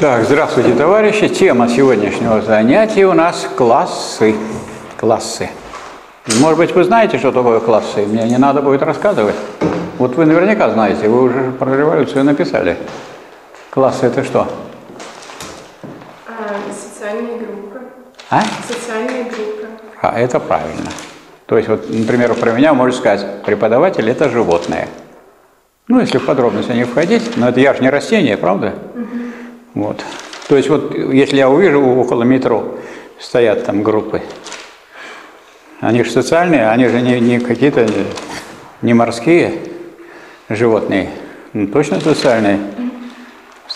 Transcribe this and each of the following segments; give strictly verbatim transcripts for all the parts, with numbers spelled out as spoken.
Так, здравствуйте, товарищи. Тема сегодняшнего занятия у нас классы. Классы. Может быть, вы знаете, что такое классы? Мне не надо будет рассказывать. Вот вы наверняка знаете, вы уже про революцию написали. Классы — это что? А, социальная группа. А? Социальная группа. А, это правильно. То есть, вот, например, про меня можно сказать, преподаватель — это животное. Ну, если в подробности не входить, но это я же не растение, правда? Вот. То есть вот если я увижу около метро стоят там группы, они же социальные, они же не, не какие-то, не морские животные, ну, точно социальные.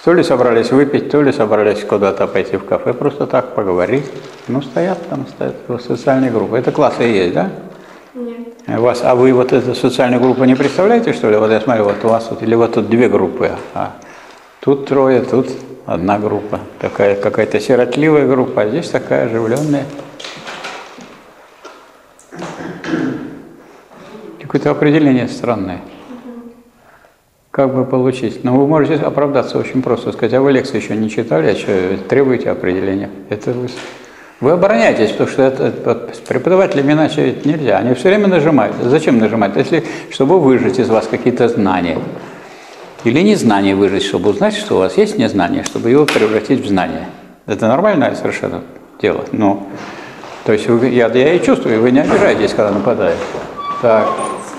То ли собрались выпить, то ли собрались куда-то пойти в кафе, просто так поговорить. Ну, стоят там, стоят социальные группы. Это классы есть, да? Нет. Вас, а вы вот эту социальную группу не представляете, что ли? Вот я смотрю, вот у вас тут, или вот тут две группы, а тут трое, тут... Одна группа, такая какая-то сиротливая группа, а здесь такая оживленная. Какое-то определение странное. Как бы получить? Но вы можете оправдаться очень просто, сказать, а вы лекции еще не читали, а что требуете определения? Это вы... вы обороняетесь, потому что это, это, с преподавателями иначе это нельзя. Они все время нажимают. Зачем нажимать? Если, чтобы выжать из вас какие-то знания. Или незнание выжить, чтобы узнать, что у вас есть незнание, чтобы его превратить в знание. Это нормальное совершенно дело. Ну, то есть вы, я, я и чувствую, вы не обижаетесь, когда нападает. Так,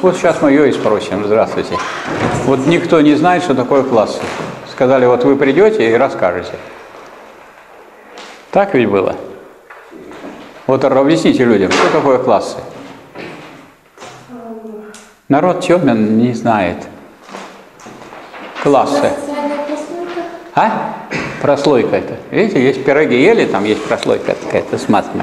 вот сейчас мы ее и спросим. Здравствуйте. Вот никто не знает, что такое классы. Сказали, вот вы придете и расскажете. Так ведь было? Вот объясните людям, что такое классы. Народ темен не знает. Классы. А? Прослойка это. Видите, есть пироги ели, там есть прослойка какая-то с матом.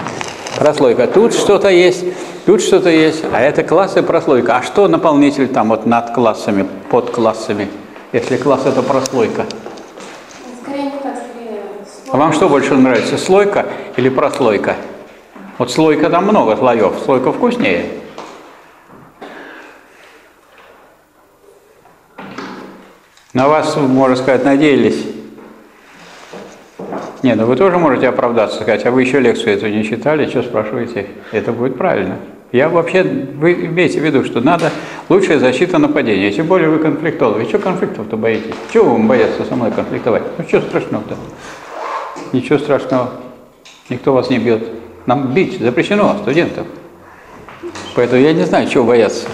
Прослойка. Тут что-то есть, тут что-то есть. А это классы, прослойка. А что наполнитель там вот над классами, под классами? Если класс — это прослойка. Скорее не так, скорее слойка. А вам что больше нравится, слойка или прослойка? Вот слойка, там много слоев. Слойка вкуснее. На вас, можно сказать, надеялись. Не, ну вы тоже можете оправдаться, сказать, а вы еще лекцию эту не читали, что спрашиваете? Это будет правильно. Я вообще, вы имеете в виду, что надо лучшая защита нападения, тем более вы конфликтологи. Чего конфликтов-то боитесь? Чего вам бояться со мной конфликтовать? Ну что страшного-то? Ничего страшного. Никто вас не бьет. Нам бить запрещено, студентов. Поэтому я не знаю, чего бояться.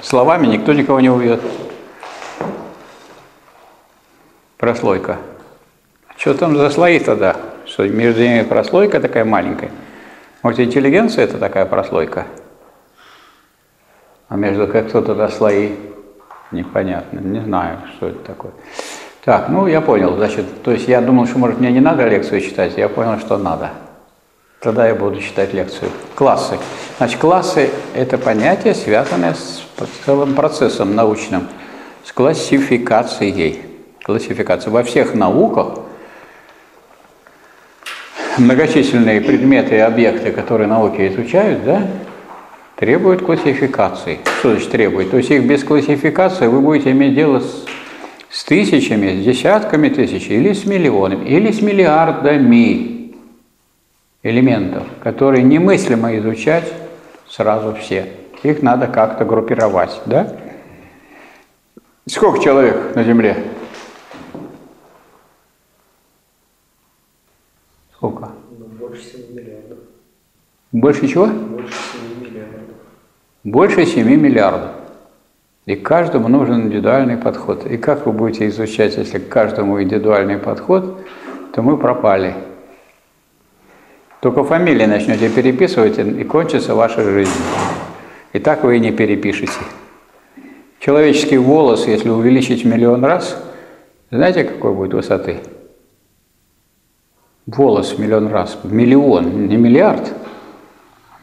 Словами никто никого не убьет. Прослойка. Что там за слои тогда? Что между ними прослойка такая маленькая? Может, интеллигенция — это такая прослойка? А между как кто-то да слои? Непонятно. Не знаю, что это такое. Так, ну я понял. Значит, то есть я думал, что, может, мне не надо лекцию читать. Я понял, что надо. Тогда я буду читать лекцию. Классы. Значит, классы — это понятие, связанное с целым процессом научным, с классификацией. Классификация. Во всех науках многочисленные предметы и объекты, которые науки изучают, да, требуют классификации. Что значит требует? То есть их без классификации вы будете иметь дело с, с тысячами, с десятками тысяч, или с миллионами, или с миллиардами элементов, которые немыслимо изучать сразу все. Их надо как-то группировать, да? Сколько человек на Земле? Сколько? Больше семи миллиардов. Больше чего? Больше семи миллиардов. Больше семи миллиардов. И каждому нужен индивидуальный подход. И как вы будете изучать, если к каждому индивидуальный подход, то мы пропали. Только фамилии начнете переписывать, и кончится ваша жизнь. И так вы и не перепишете. Человеческий волос, если увеличить миллион раз, знаете, какой будет высоты? Волос миллион раз, миллион, не миллиард,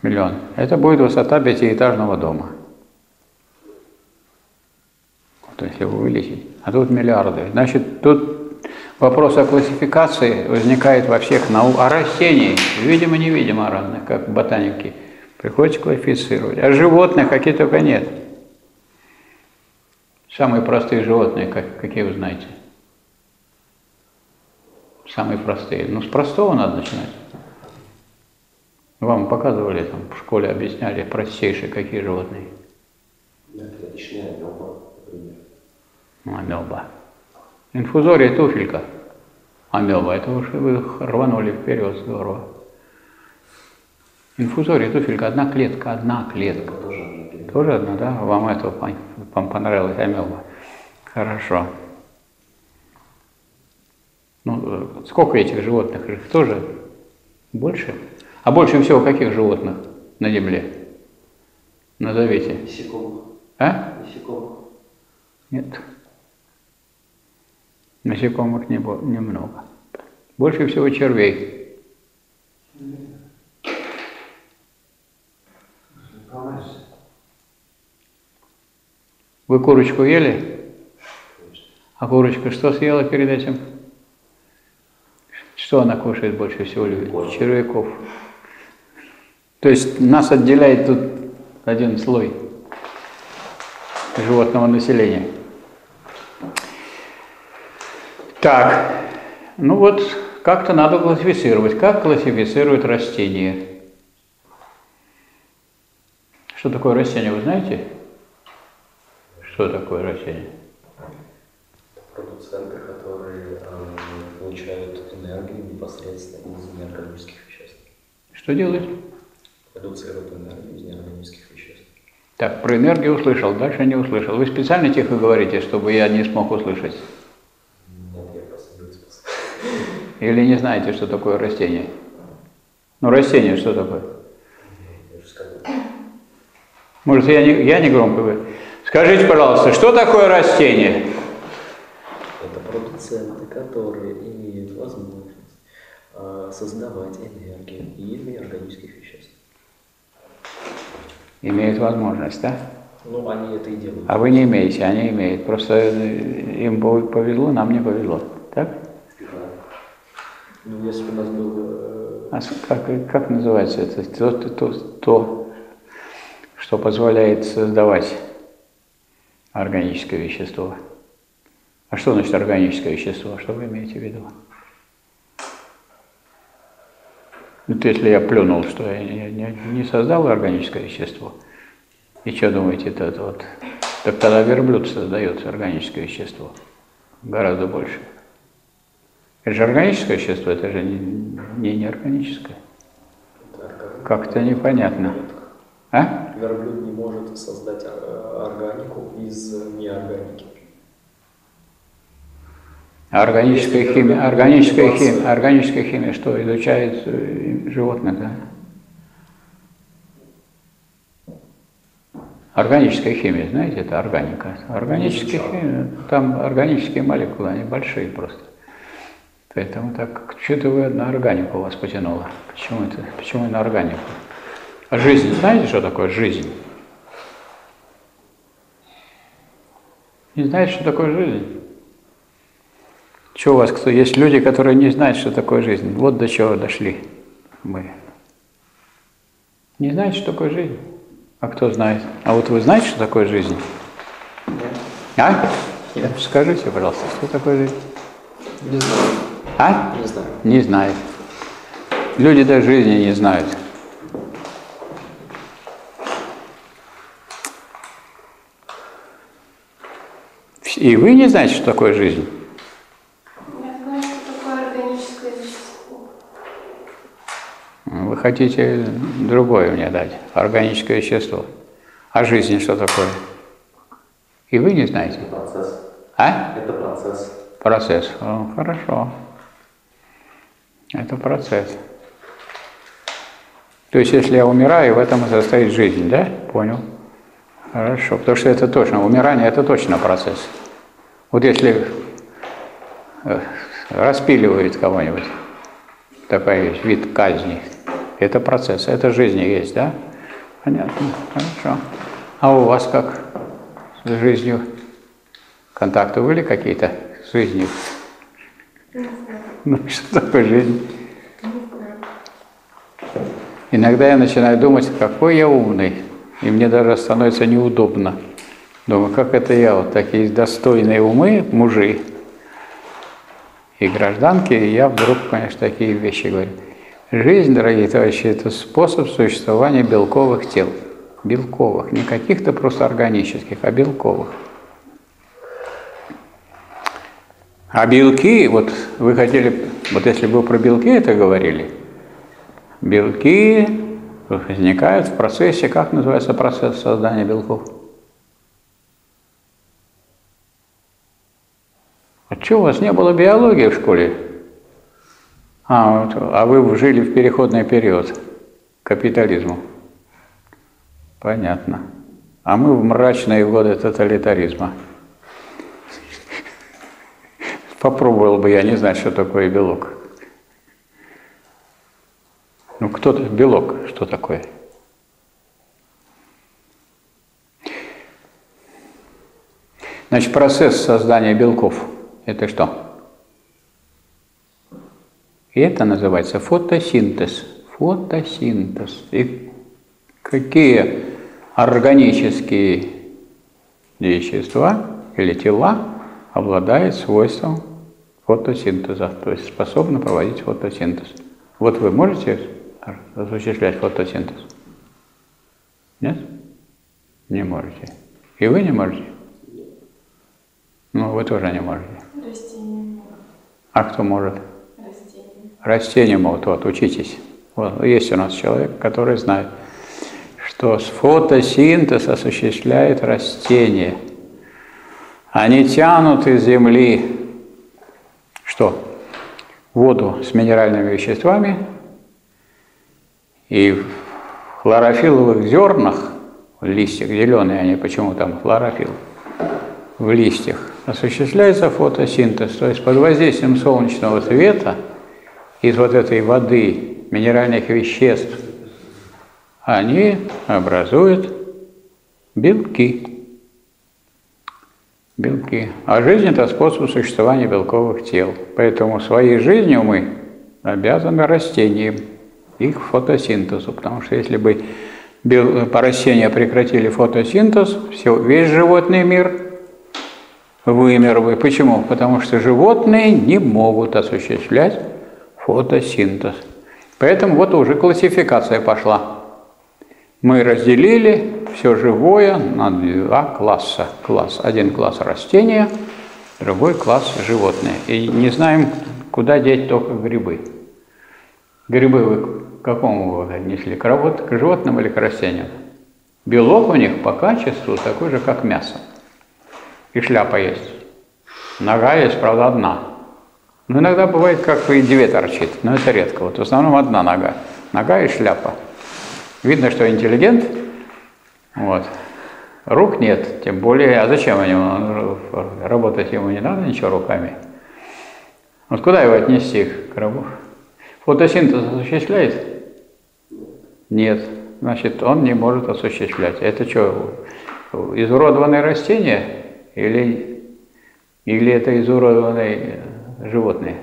миллион. Это будет высота пятиэтажного дома. Вот если увеличить. А тут миллиарды. Значит, тут вопрос о классификации возникает во всех науках. О растении, видимо-невидимо разных, как ботаники, приходится классифицировать. А животных какие только нет. Самые простые животные, как, какие вы знаете? самые простые. Но с простого надо начинать. Вам показывали, там, в школе объясняли простейшие какие животные? Клеточная амеба, например. Амеба. Инфузория, туфелька. Амеба, это уж вы рванули вперед, здорово. Инфузория, туфелька, одна клетка, одна клетка. Тоже одна, Тоже одна да? Вам это вам понравилось, амеба? Хорошо. Ну, сколько этих животных? Их тоже больше? А больше всего каких животных на земле? Назовите. Насекомых. А? Насекомых. Нет. Насекомых немного. Больше всего червей. Вы курочку ели? А курочка что съела перед этим? Что она кушает больше всего? Любит? Червяков. То есть нас отделяет тут один слой животного населения. Так, ну вот как-то надо классифицировать. Как классифицируют растения? Что такое растение, вы знаете? Что такое растение? Продуценты, которые э, получают энергию непосредственно из неорганических веществ. Что делают? Продуцируют энергию из неорганических веществ. Так, про энергию услышал, дальше не услышал. Вы специально тихо говорите, чтобы я не смог услышать? Нет, я просто не способен. Или не знаете, что такое растение? Ну, растение что такое? Я же сказал. Может, я не, я не громко говорю? Скажите, пожалуйста, что такое растение? Продуценты, которые имеют возможность э, создавать энергию или органических веществ. Имеют возможность, да? Ну, они это и делают. А вы не имеете, они имеют. Просто им повезло, нам не повезло, так? Да. Ну, если бы у нас было... А как, как называется это? То, то, то, что позволяет создавать органическое вещество. А что значит органическое вещество? Что вы имеете в виду? Вот если я плюнул, что я не создал органическое вещество, и что думаете, это вот? Так тогда верблюд создает органическое вещество гораздо больше. Это же органическое вещество, это же не неорганическое. Как-то непонятно. А? Верблюд не может создать органику из неорганики. А органическая химия, органическая химия, органическая химия, что изучает животных, да? Органическая химия, знаете, это органика. Органическая химия, там органические молекулы, они большие просто. Поэтому так, что-то вы на органику вас потянуло. Почему это? Почему на органику? А жизнь, знаете, что такое жизнь? Не знаете, что такое жизнь? Что у вас, кто есть люди, которые не знают, что такое жизнь? Вот до чего дошли мы. Не знаете, что такое жизнь? А кто знает? А вот вы знаете, что такое жизнь? Нет. А? Нет. Скажите, пожалуйста, что такое жизнь? Не знаю. А? Не знаю. Не знает. Люди даже жизни не знают. И вы не знаете, что такое жизнь? Вы хотите другое мне дать, органическое вещество. А жизнь что такое? И вы не знаете? Это процесс. А? Это процесс. Процесс. О, хорошо. Это процесс. То есть, если я умираю, в этом и состоит жизнь, да? Понял. Хорошо. Потому что это точно, умирание – это точно процесс. Вот если распиливают кого-нибудь, такой вид казни, это процесс, это жизнь есть, да? Понятно, хорошо. А у вас как с жизнью? Контакты были какие-то с жизнью? Не знаю. Ну, что такое жизнь? Не знаю. Иногда я начинаю думать, какой я умный, и мне даже становится неудобно. Думаю, как это я, вот такие достойные умы, мужи, и гражданки, и я вдруг, конечно, такие вещи говорю. Жизнь, дорогие товарищи, это способ существования белковых тел. Белковых, не каких-то просто органических, а белковых. А белки, вот вы хотели, вот если бы вы про белки это говорили, белки возникают в процессе, как называется процесс создания белков? А что, у вас не было биологии в школе? А, вот, а вы жили в переходный период к капитализму. Понятно. А мы в мрачные годы тоталитаризма. Попробовал бы я не знать, что такое белок. Ну, кто-то белок, что такое? Значит, процесс создания белков – это что? И это называется фотосинтез. Фотосинтез. И какие органические вещества или тела обладают свойством фотосинтеза, то есть способны проводить фотосинтез. Вот вы можете осуществлять фотосинтез? Нет? Не можете. И вы не можете? Ну, вы тоже не можете. Растения. А кто может? Растения. Растения могут. Вот, учитесь. Вот, есть у нас человек, который знает, что фотосинтез осуществляет растения. Они тянут из земли что? Воду с минеральными веществами, и в хлорофиловых зернах, в листьях, зеленые они, почему там хлорофилл, в листьях осуществляется фотосинтез, то есть под воздействием солнечного света из вот этой воды, минеральных веществ, они образуют белки. Белки. А жизнь – это способ существования белковых тел. Поэтому своей жизнью мы обязаны растениям, их фотосинтезу. Потому что если бы растения прекратили фотосинтез, все, весь животный мир вымер бы. Почему? Потому что животные не могут осуществлять фотосинтез. Поэтому вот уже классификация пошла. Мы разделили все живое на два класса. Класс. Один класс растения, другой класс животные. И не знаем, куда деть только грибы. Грибы вы к какому вы отнесли? К работе, к животным или к растениям? Белок у них по качеству такой же, как мясо. И шляпа есть. Нога есть, правда, одна. Но иногда бывает, как и две торчит, но это редко. Вот в основном одна нога. Нога и шляпа. Видно, что интеллигент, вот. Рук нет, тем более, а зачем ему, работать ему не надо ничего руками. Вот куда его отнести к рабу? Фотосинтез осуществляет? Нет, значит, он не может осуществлять. Это что, изуродованные растения или, или это изуродованные животные?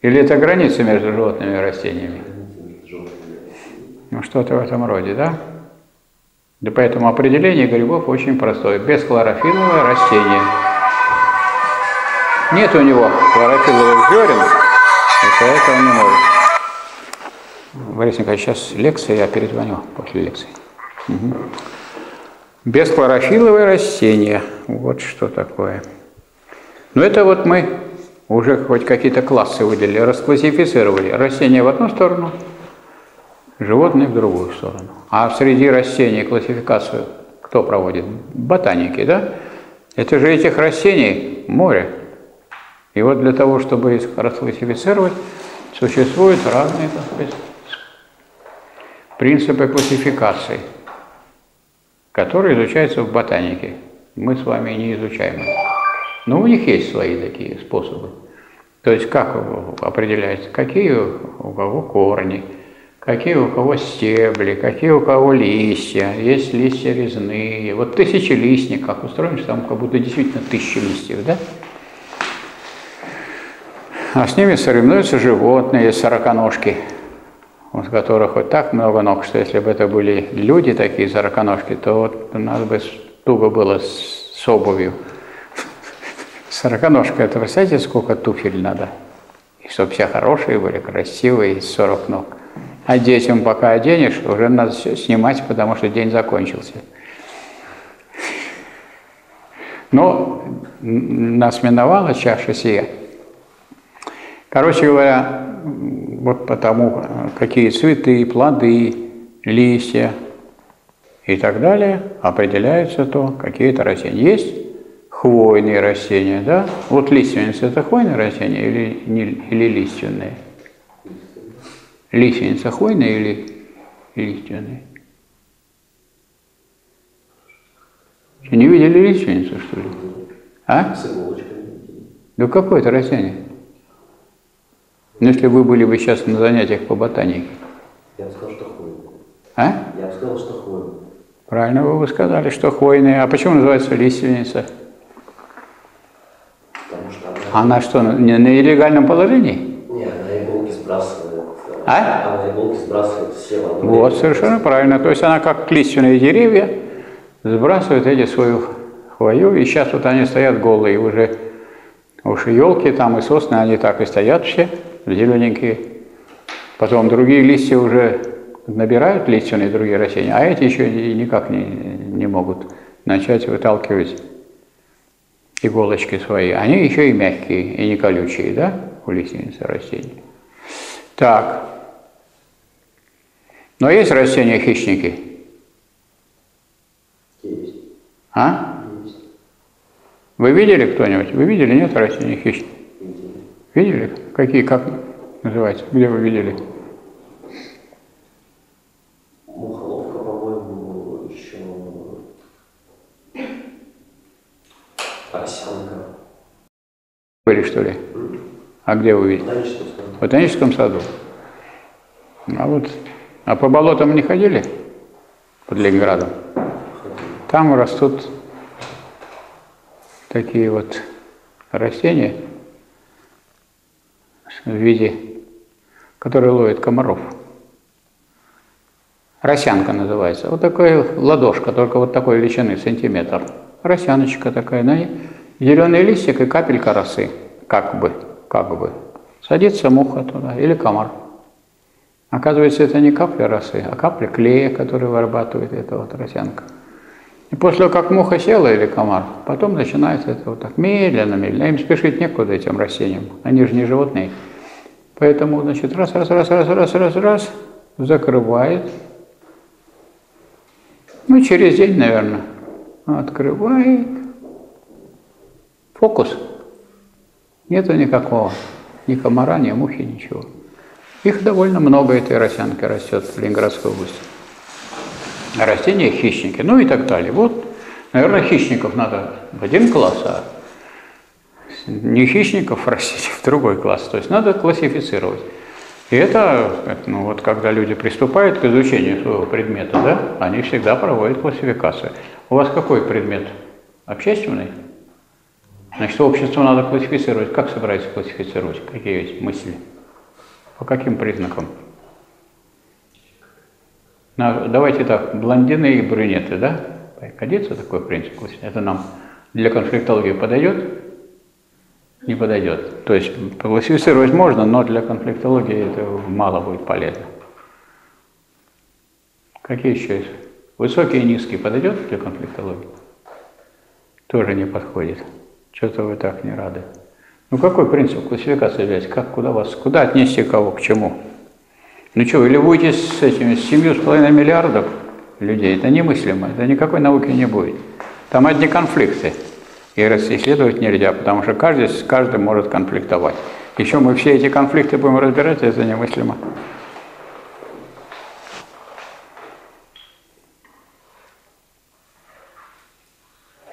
Или это граница между животными и растениями? Ну, что-то в этом роде, да? Да поэтому определение грибов очень простое. Бесхлорофиловое растение. Нет у него хлорофиловых зерен, и поэтому не может. Борис Николаевич, сейчас лекция, я перезвоню после лекции. Угу. Бесхлорофиловое растение. Вот что такое. Ну, это вот мы уже хоть какие-то классы выделили, расклассифицировали. Растение в одну сторону, животные в другую сторону. А среди растений классификацию кто проводит? Ботаники, да? Это же этих растений море. И вот для того, чтобы их расклассифицировать, существуют разные, так сказать, принципы классификации, которые изучаются в ботанике. Мы с вами не изучаем их. Но у них есть свои такие способы. То есть как определяется, какие у кого корни, какие у кого стебли, какие у кого листья, есть листья резные. Вот тысячелистник, как устроишь, там как будто действительно тысячи листьев, да? А с ними соревнуются животные, есть сороконожки, у которых вот так много ног, что если бы это были люди такие сороконожки, то вот у нас бы туго было с обувью. Сороконожка, это, представляете, сколько туфель надо? И чтобы все хорошие были, красивые, из сорок ног. А детям пока оденешь, уже надо все снимать, потому что день закончился. Но нас миновала чаша сия. Короче говоря, вот потому, какие цветы, плоды, листья и так далее, определяется то, какие-то растения. Есть хвойные растения, да? Вот лиственница – это хвойные растения или, не, или лиственные? Лиственница хвойная или лиственная? Не видели лиственницу, что ли? А? Да какое это растение? Ну, если вы были бы сейчас на занятиях по ботанике. Я бы сказал, что хвойный. А? Я бы сказал, что хвойный. Правильно вы бы сказали, что хвойный. А почему называется лиственница? Потому что она... Она что, не на нелегальном положении? Нет, она иголки сбрасывает. А? Она иголки сбрасывает все в одну. Вот, совершенно правильно. То есть она как лиственные деревья, сбрасывают эти свою хвою, и сейчас вот они стоят голые, уже уж и елки там, и сосны, они так и стоят все, зелененькие. Потом другие листья уже набирают лиственные другие растения, а эти еще никак не, не могут начать выталкивать иголочки свои. Они еще и мягкие, и не колючие, да, у лиственницы растений. Так. Но есть растения-хищники? А? Вы видели кто-нибудь? Вы видели, нет, растения хищных? Видели? Какие, как называется? Где вы видели? Мухоловка, по-моему, еще... Поросянка. Были, что ли? А где вы видели? В ботаническом саду. В ботаническом саду. А вот... А по болотам не ходили? Под Ленинградом? Там растут такие вот растения в виде, которые ловят комаров. Росянка называется. Вот такая ладошка, только вот такой величины, сантиметр. Росяночка такая, на ней зеленый листик и капелька росы, как бы, как бы. Садится муха туда или комар. Оказывается, это не капля росы, а капля клея, который вырабатывает эта вот росянка. И после того, как муха села или комар, потом начинается это вот так медленно-медленно. Им спешить некуда, этим растениям. Они же не животные. Поэтому, значит, раз-раз-раз-раз-раз-раз-раз закрывает. Ну, через день, наверное, открывает. Фокус. Нету никакого. Ни комара, ни мухи, ничего. Их довольно много, этой росянки растет в Ленинградской области. Растения хищники, ну и так далее. Вот, наверное, хищников надо в один класс, а не хищников растить в другой класс. То есть надо классифицировать. И это, ну вот, когда люди приступают к изучению своего предмета, да, они всегда проводят классификацию. У вас какой предмет? Общественный? Значит, общество надо классифицировать. Как собираетесь классифицировать? Какие есть мысли? По каким признакам? Давайте так, блондины и брюнеты, да? Годится такой принцип? Это нам для конфликтологии подойдет? Не подойдет. То есть классифицировать можно, но для конфликтологии это мало будет полезно. Какие еще есть? Высокий и низкий подойдет для конфликтологии? Тоже не подходит. Что-то вы так не рады. Ну какой принцип классификации взять? Как, куда вас, куда отнести кого, к чему? Ну что, или будете с этими семью с половиной миллиардов людей, это немыслимо, это никакой науки не будет. Там одни конфликты, и исследовать нельзя, потому что каждый с каждым может конфликтовать. Еще мы все эти конфликты будем разбирать, это немыслимо.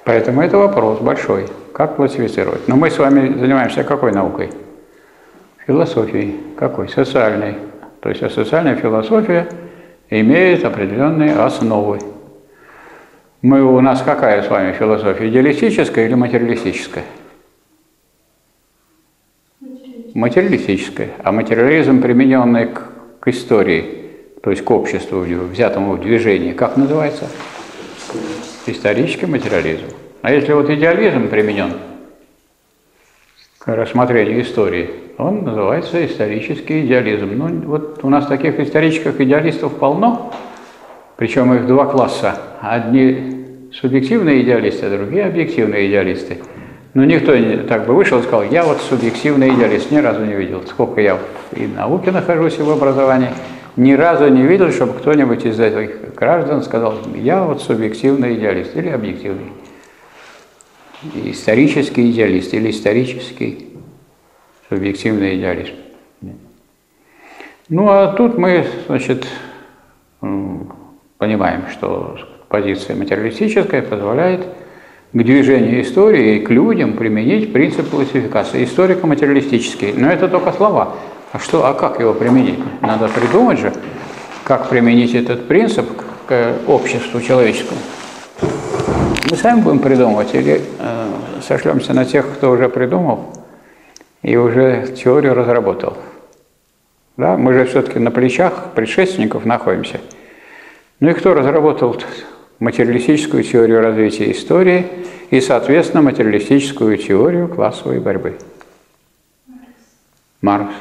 Поэтому это вопрос большой, как классифицировать. Но мы с вами занимаемся какой наукой? Философией. Какой? Социальной. То есть социальная философия имеет определенные основы. Мы, у нас какая с вами философия? Идеалистическая или материалистическая? Материалистическая. Материалистическая. А материализм, примененный к, к истории, то есть к обществу, взятому в движении, как называется? Исторический материализм. А если вот идеализм применен рассмотрению истории. Он называется исторический идеализм. Ну, вот у нас таких исторических идеалистов полно, причем их два класса. Одни субъективные идеалисты, а другие объективные идеалисты. Но никто не так бы вышел и сказал, я вот субъективный идеалист, ни разу не видел. Сколько я и в науке нахожусь, и в образовании, ни разу не видел, чтобы кто-нибудь из этих граждан сказал, я вот субъективный идеалист или объективный. Исторический идеалист или исторический субъективный идеализм. Ну а тут мы, значит, понимаем, что позиция материалистическая позволяет к движению истории и к людям применить принцип классификации, историко-материалистический. Но это только слова. А что, а как его применить? Надо придумать же, как применить этот принцип к обществу человеческому. Мы сами будем придумывать или э, сошлемся на тех, кто уже придумал и уже теорию разработал. Да? Мы же все-таки на плечах предшественников находимся. Ну и кто разработал материалистическую теорию развития истории и, соответственно, материалистическую теорию классовой борьбы? Маркс.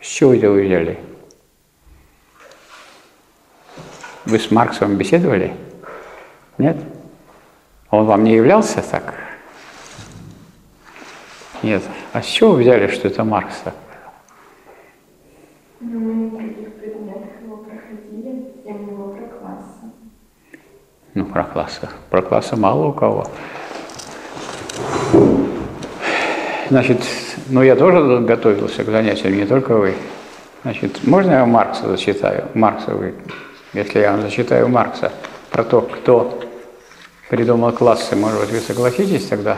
С чего это вы взяли? Вы с Марксом беседовали? Нет? Он вам не являлся так? Нет. А с чего вы взяли, что это Маркс так? Ну, мы на других предметах его проходили, я у него про классы. Ну, про классы. Про классы мало у кого. Значит, ну я тоже готовился к занятиям, не только вы. Значит, можно я Маркса зачитаю? Маркса вы, если я вам зачитаю Маркса про то, кто придумал классы, может быть, вы согласитесь тогда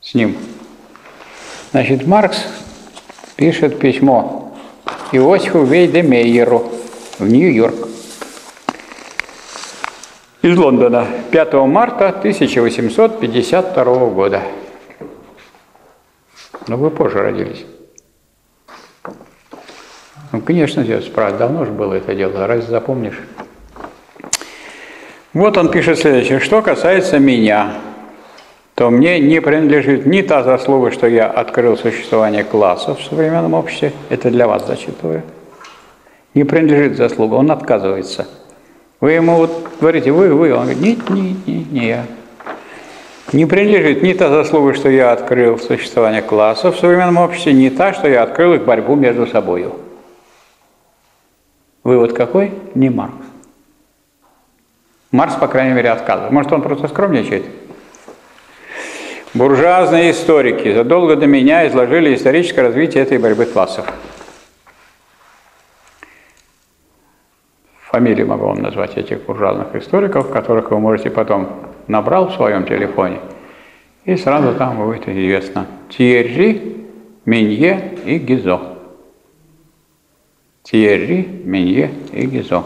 с ним? Значит, Маркс пишет письмо Иосифу Вейдемейеру в Нью-Йорк из Лондона пятого марта тысяча восемьсот пятьдесят второго года. Но вы позже родились. Ну, конечно, здесь справа давно же было это дело, раз запомнишь. Вот он пишет следующее. Что касается меня, то мне не принадлежит ни та заслуга, что я открыл существование классов в современном обществе. Это для вас зачитываю. Не принадлежит заслуга. Он отказывается. Вы ему вот говорите, вы, вы. Он говорит, нет, нет, нет, не я. Не принадлежит ни та заслуга, что я открыл существование классов в современном обществе, ни та, что я открыл их борьбу между собою. Вывод какой? Не Маркс. Маркс, по крайней мере, отказывает. Может, он просто скромничает? Буржуазные историки задолго до меня изложили историческое развитие этой борьбы классов. Фамилии могу вам назвать этих буржуазных историков, которых вы можете потом набрал в своем телефоне, и сразу там будет известно. Тьерри, Минье и Гизо. Тьерри, Минье и Гизо.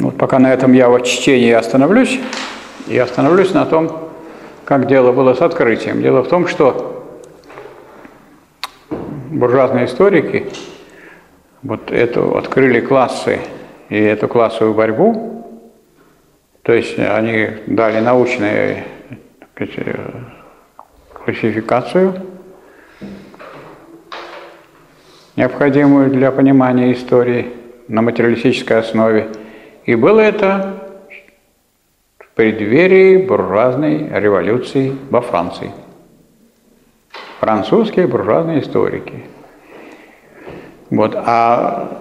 Вот пока на этом я в чтении остановлюсь, и остановлюсь на том, как дело было с открытием. Дело в том, что буржуазные историки вот эту открыли классы и эту классовую борьбу, то есть они дали научную классификацию, необходимую для понимания истории на материалистической основе. И было это в преддверии буржуазной революции во Франции. Французские буржуазные историки. Вот. А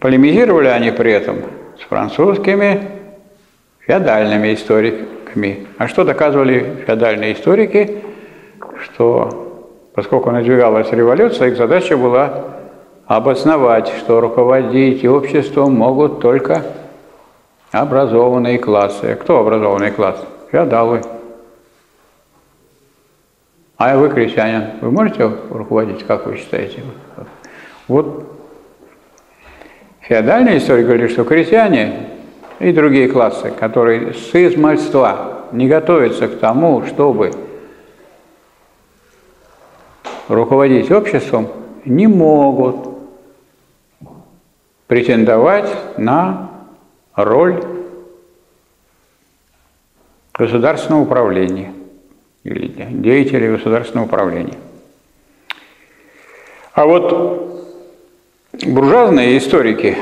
полемизировали они при этом с французскими феодальными историками. А что доказывали феодальные историки? Что, поскольку надвигалась революция, их задача была обосновать, что руководить обществом могут только образованные классы. Кто образованный класс? Феодалы. А вы, крестьянин, вы можете руководить, как вы считаете? Вот феодальные историки говорили, что крестьяне и другие классы, которые с измальства не готовятся к тому, чтобы руководить обществом, не могут претендовать на роль государственного управления, или деятелей государственного управления. А вот буржуазные историки,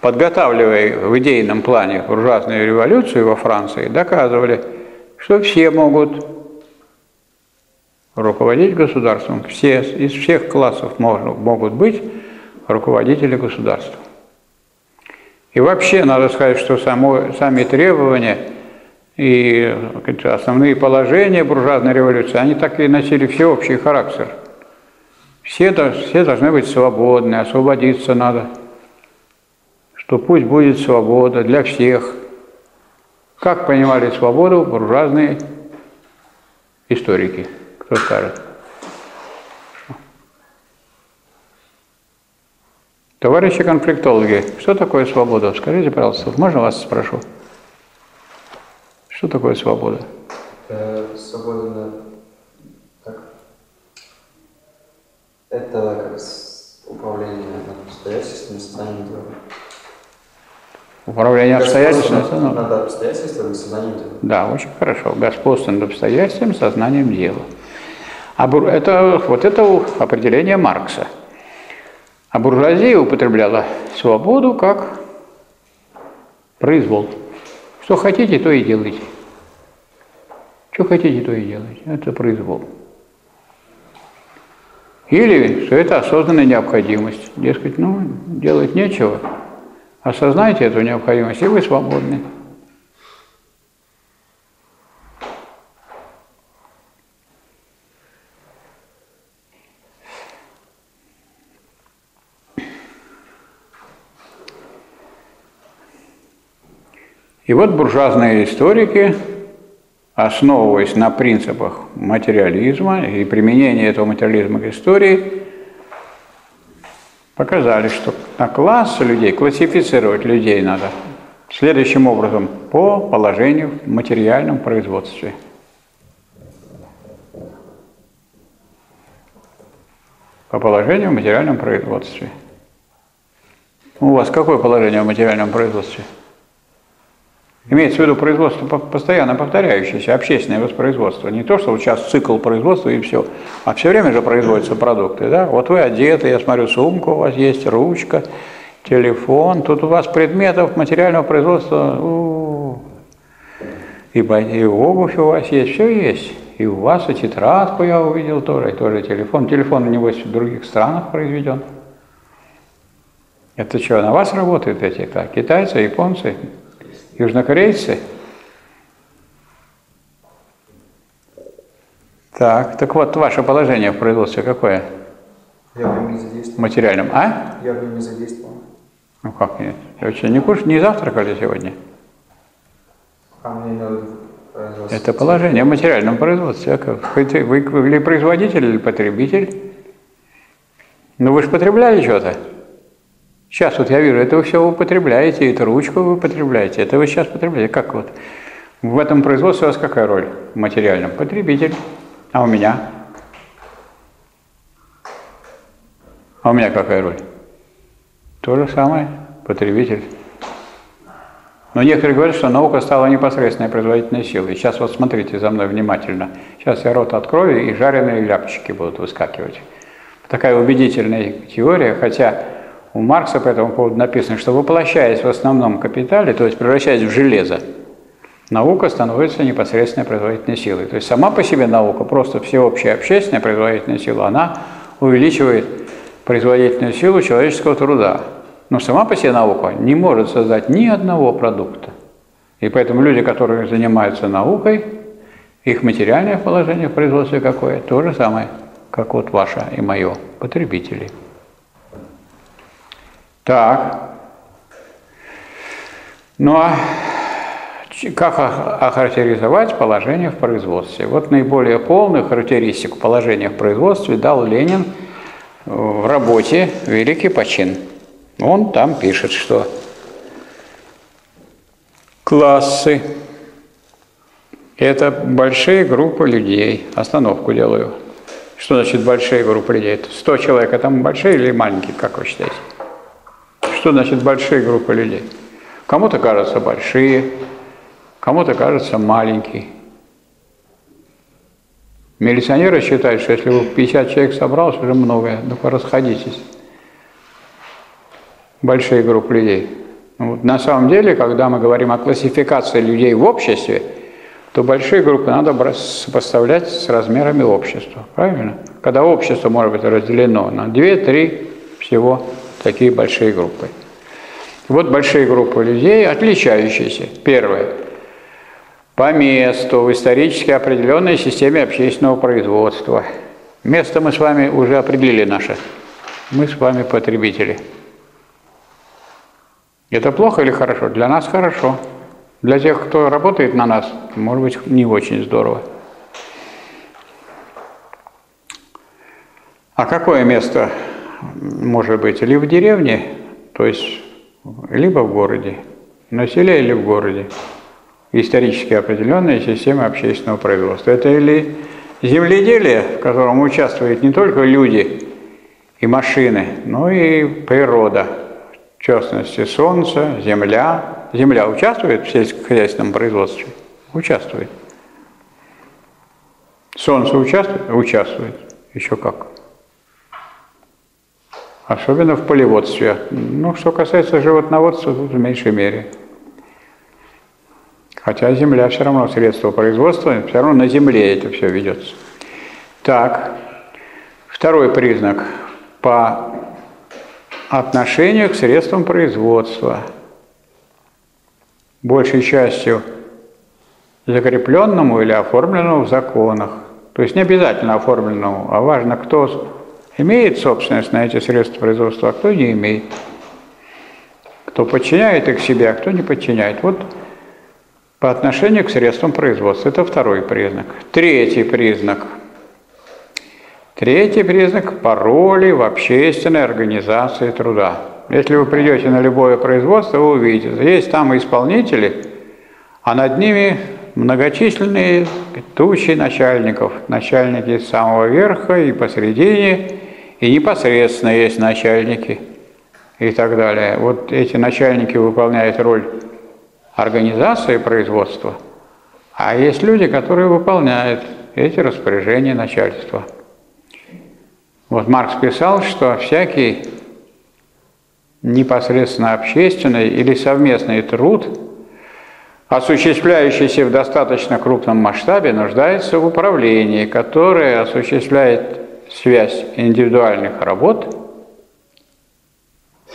подготавливая в идейном плане буржуазную революцию во Франции, доказывали, что все могут руководить государством, все, из всех классов можно, могут быть руководители государства. И вообще, надо сказать, что само, сами требования и основные положения буржуазной революции, они так и носили всеобщий характер. Все, все должны быть свободны, освободиться надо, что пусть будет свобода для всех. Как понимали свободу буржуазные историки, кто скажет? Товарищи конфликтологи, что такое свобода? Скажите, пожалуйста, можно вас спрошу? Что такое свобода? Свобода, как? Это как управление обстоятельствами, сознанием дела. Управление обстоятельствами, сознанием дела. Надо обстоятельствами, сознанием дела. Да, очень хорошо. Господство над обстоятельствами, сознанием дела. А это, вот это определение Маркса. А буржуазия употребляла свободу как произвол. Что хотите, то и делайте. Что хотите, то и делайте. Это произвол. Или что это осознанная необходимость. Дескать, ну, делать нечего. Осознайте эту необходимость, и вы свободны. И вот буржуазные историки, основываясь на принципах материализма и применения этого материализма к истории, показали, что на классы людей, классифицировать людей надо следующим образом: по положению в материальном производстве. По положению в материальном производстве. У вас какое положение в материальном производстве? Имеется в виду производство постоянно повторяющееся, общественное воспроизводство. Не то, что вот сейчас цикл производства и все, а все время же производятся продукты. Да? Вот вы одеты, я смотрю, сумка у вас есть, ручка, телефон. Тут у вас предметов материального производства, у-у-у. И, и обувь у вас есть, все есть. И у вас и тетрадку я увидел тоже, и тоже телефон. Телефон, небось, в других странах произведен. Это что, на вас работают эти так, китайцы, японцы? Южнокорейцы? Так, так вот, ваше положение в производстве какое? Я в нем не задействован. Материальном, а? Я в нем не задействован. Ну как нет? Вы что, не кушали, не завтракали сегодня? А мне надо производство. Это положение в материальном производстве. Вы или производитель, или потребитель? Ну вы же потребляли что-то? Сейчас вот я вижу, это вы все употребляете, эту ручку вы употребляете, это вы сейчас потребляете. Как вот? В этом производстве у вас какая роль в материальном? Потребитель. А у меня? А у меня какая роль? То же самое, потребитель. Но некоторые говорят, что наука стала непосредственной производительной силой. Сейчас вот смотрите за мной внимательно. Сейчас я рот открою, и жареные ляпчики будут выскакивать. Такая убедительная теория, хотя... У Маркса по этому поводу написано, что воплощаясь в основном капитале, то есть превращаясь в железо, наука становится непосредственной производительной силой. То есть сама по себе наука, просто всеобщая общественная производительная сила, она увеличивает производительную силу человеческого труда. Но сама по себе наука не может создать ни одного продукта. И поэтому люди, которые занимаются наукой, их материальное положение в производстве какое? То же самое, как вот ваше и мое, потребители. Так, ну а как охарактеризовать положение в производстве? Вот наиболее полную характеристику положения в производстве дал Ленин в работе «Великий почин». Он там пишет, что классы – это большие группы людей. Остановку делаю. Что значит большие группы людей? сто человек, а там большие или маленькие, как вы считаете? Что значит большие группы людей? Кому-то кажется большие, кому-то кажется маленький. Милиционеры считают, что если бы пятьдесят человек собралось, уже много, ну-ка расходитесь. Большие группы людей. Вот на самом деле, когда мы говорим о классификации людей в обществе, то большие группы надо сопоставлять с размерами общества. Правильно? Когда общество может быть разделено на две-три всего такие большие группы. Вот большие группы людей, отличающиеся. Первое. По месту в исторически определенной системе общественного производства. Место мы с вами уже определили наше. Мы с вами потребители. Это плохо или хорошо? Для нас хорошо. Для тех, кто работает на нас, может быть, не очень здорово. А какое место может быть? Или в деревне, то есть либо в городе, на селе или в городе. Исторически определенная система общественного производства. Это или земледелие, в котором участвуют не только люди и машины, но и природа, в частности, солнце, земля. Земля участвует в сельскохозяйственном производстве? Участвует. Солнце участвует? Участвует. Еще как. Особенно в полеводстве. Ну, что касается животноводства, тут в меньшей мере. Хотя земля все равно средство производства, все равно на земле это все ведется. Так, второй признак по отношению к средствам производства. Большей частью закрепленному или оформленному в законах. То есть не обязательно оформленному, а важно, кто имеет собственность на эти средства производства, а кто не имеет. Кто подчиняет их себе, а кто не подчиняет. Вот. По отношению к средствам производства. Это второй признак. Третий признак. Третий признак – по роли в общественной организации труда. Если вы придете на любое производство, вы увидите, есть там исполнители, а над ними многочисленные тучи начальников. Начальники с самого верха и посередине, и непосредственно есть начальники и так далее. Вот эти начальники выполняют роль организации производства, а есть люди, которые выполняют эти распоряжения начальства. Вот Маркс писал, что всякий непосредственно общественный или совместный труд, осуществляющийся в достаточно крупном масштабе, нуждается в управлении, которое осуществляет связь индивидуальных работ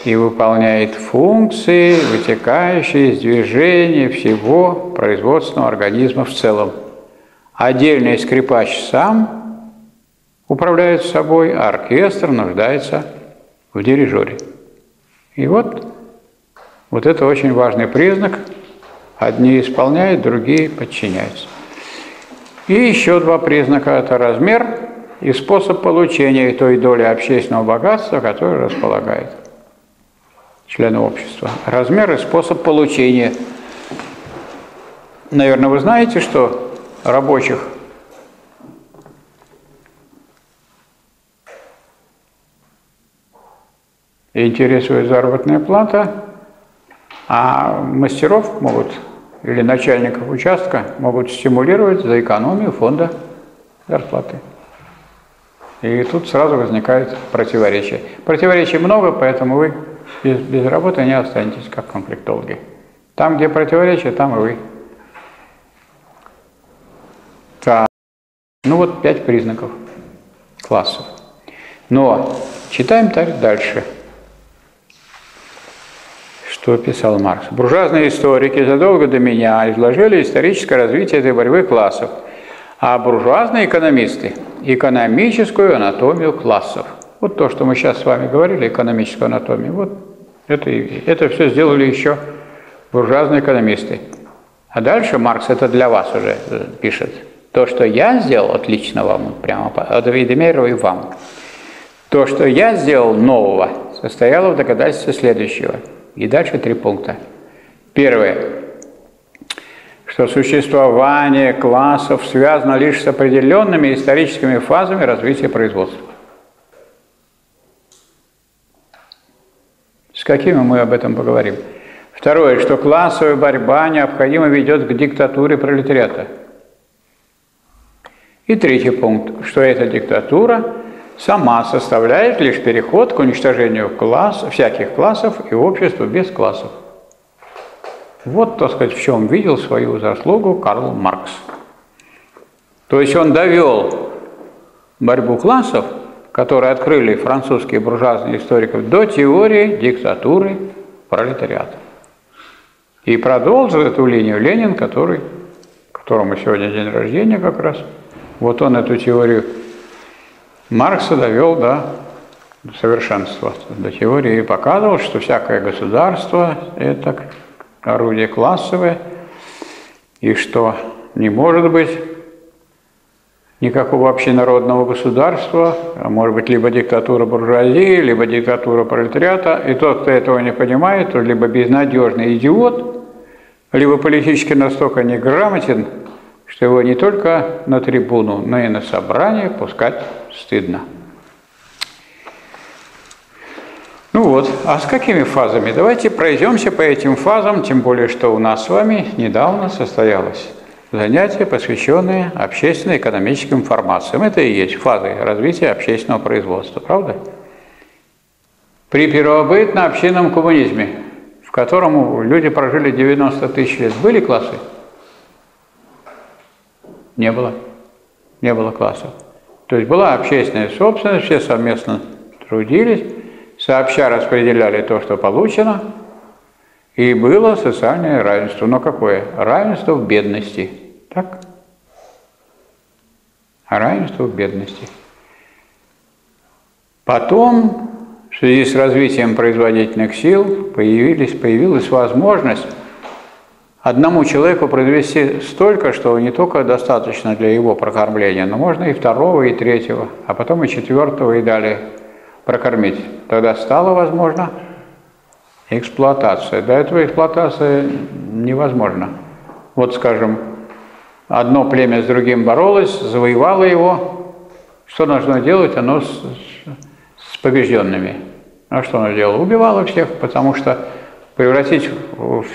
и выполняет функции, вытекающие из движения всего производственного организма в целом. Отдельный скрипач сам управляет собой, а оркестр нуждается в дирижере. И вот, вот это очень важный признак. Одни исполняют, другие подчиняются. И еще два признака – это размер и способ получения той доли общественного богатства, которое располагает члены общества. Размер и способ получения. Наверное, вы знаете, что рабочих интересует заработная плата, а мастеров могут или начальников участка могут стимулировать за экономию фонда зарплаты. И тут сразу возникает противоречие. Противоречий много, поэтому вы Без, без работы не останетесь, как конфликтологи. Там, где противоречия, там и вы. Так. Ну вот пять признаков классов. Но читаем так дальше. Что писал Маркс? Буржуазные историки задолго до меня изложили историческое развитие этой борьбы классов, а буржуазные экономисты – экономическую анатомию классов. Вот то, что мы сейчас с вами говорили, экономическую анатомию, вот это, это все сделали еще буржуазные экономисты. А дальше Маркс это для вас уже пишет. То, что я сделал, отлично вам, прямо от Вейдемейера и вам. То, что я сделал нового, состояло в доказательстве следующего. И дальше три пункта. Первое. Что существование классов связано лишь с определенными историческими фазами развития производства. С какими мы об этом поговорим? Второе, что классовая борьба необходимо ведет к диктатуре пролетариата. И третий пункт, что эта диктатура сама составляет лишь переход к уничтожению класс, всяких классов и общества без классов. Вот, так сказать, в чем видел свою заслугу Карл Маркс. То есть он довел борьбу классов, которые открыли французские буржуазные историки, до теории диктатуры пролетариата. И продолжил эту линию Ленин, который, которому сегодня день рождения как раз. Вот он эту теорию Маркса довел до совершенства, до теории, и показывал, что всякое государство – это орудие классовое, и что не может быть никакого общенародного государства, а может быть либо диктатура буржуазии, либо диктатура пролетариата, и тот, кто этого не понимает, то либо безнадежный идиот, либо политически настолько неграмотен, что его не только на трибуну, но и на собрание пускать стыдно. Ну вот, а с какими фазами? Давайте пройдемся по этим фазам, тем более, что у нас с вами недавно состоялось занятие, посвященное общественно-экономическим формациям. Это и есть фазы развития общественного производства, правда? При первобытно-общинном коммунизме, в котором люди прожили девяносто тысяч лет, были классы? Не было. Не было классов. То есть была общественная собственность, все совместно трудились, сообща распределяли то, что получено, и было социальное равенство. Но какое? Равенство в бедности. Так? Равенство в бедности. Потом, в связи с развитием производительных сил, появились, появилась возможность одному человеку произвести столько, что не только достаточно для его прокормления, но можно и второго, и третьего, а потом и четвертого, и далее прокормить. Тогда стало возможно эксплуатация. До этого эксплуатация невозможна. Вот, скажем, одно племя с другим боролось, завоевало его. Что должно делать оно с, с побежденными? А что оно делало? Убивало всех, потому что превратить в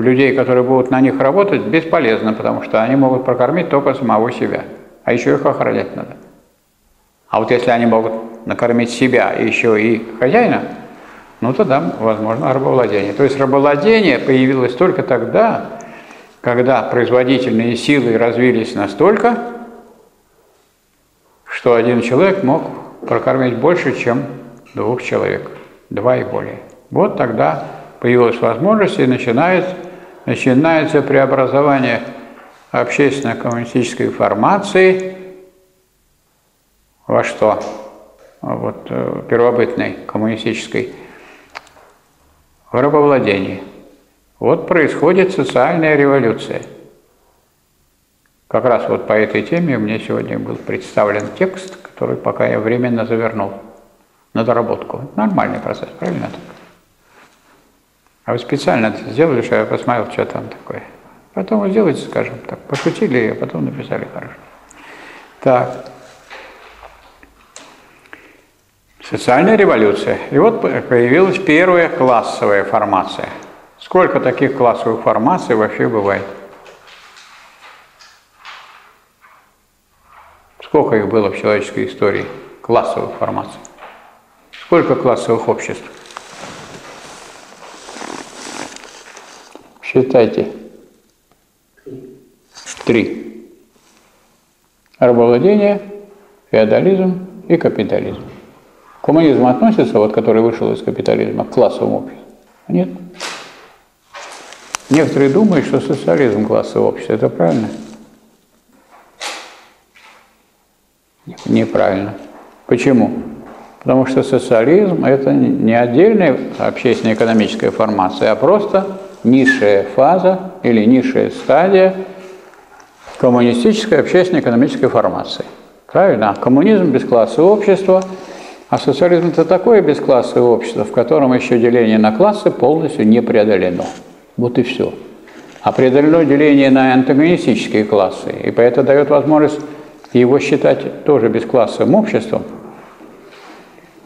людей, которые будут на них работать, бесполезно, потому что они могут прокормить только самого себя, а еще их охранять надо. А вот если они могут накормить себя и еще и хозяина, ну тогда возможно рабовладение. То есть рабовладение появилось только тогда, когда производительные силы развились настолько, что один человек мог прокормить больше, чем двух человек, два и более. Вот тогда появилась возможность, и начинается, начинается преобразование общественно-коммунистической формации во что? Вот, первобытной коммунистической, в рабовладении. Вот происходит социальная революция. Как раз вот по этой теме мне сегодня был представлен текст, который пока я временно завернул на доработку. Нормальный процесс, правильно? А вы специально это сделали, что я посмотрел, что там такое. Потом вы сделаете, скажем так, пошутили, а потом написали хорошо. Так. Социальная революция. И вот появилась первая классовая формация. Сколько таких классовых формаций вообще бывает? Сколько их было в человеческой истории? Классовых формаций. Сколько классовых обществ? Считайте. Три. Рабовладение, феодализм и капитализм. Коммунизм относится, вот который вышел из капитализма, к классовому обществу? Нет. Некоторые думают, что социализм – классовое общество. Это правильно? Неправильно. Почему? Потому что социализм – это не отдельная общественно-экономическая формация, а просто низшая фаза или низшая стадия коммунистической общественно-экономической формации. Правильно? Коммунизм – бесклассовое общество, а социализм – это такое бесклассовое общество, в котором еще деление на классы полностью не преодолено. Вот и все. А преодолено деление на антагонистические классы, и поэтому дает возможность его считать тоже бесклассовым обществом,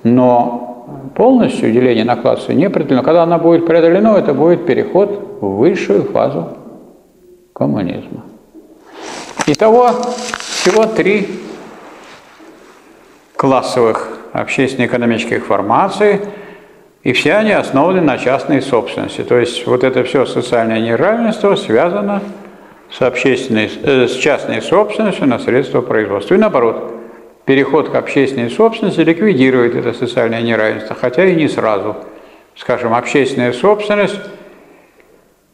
но полностью деление на классы не определено. Когда оно будет преодолено, это будет переход в высшую фазу коммунизма. Итого всего три классовых общественно-экономических формаций, и все они основаны на частной собственности. То есть вот это все социальное неравенство связано с, общественной, э, с частной собственностью на средства производства. И наоборот, переход к общественной собственности ликвидирует это социальное неравенство, хотя и не сразу. Скажем, общественная собственность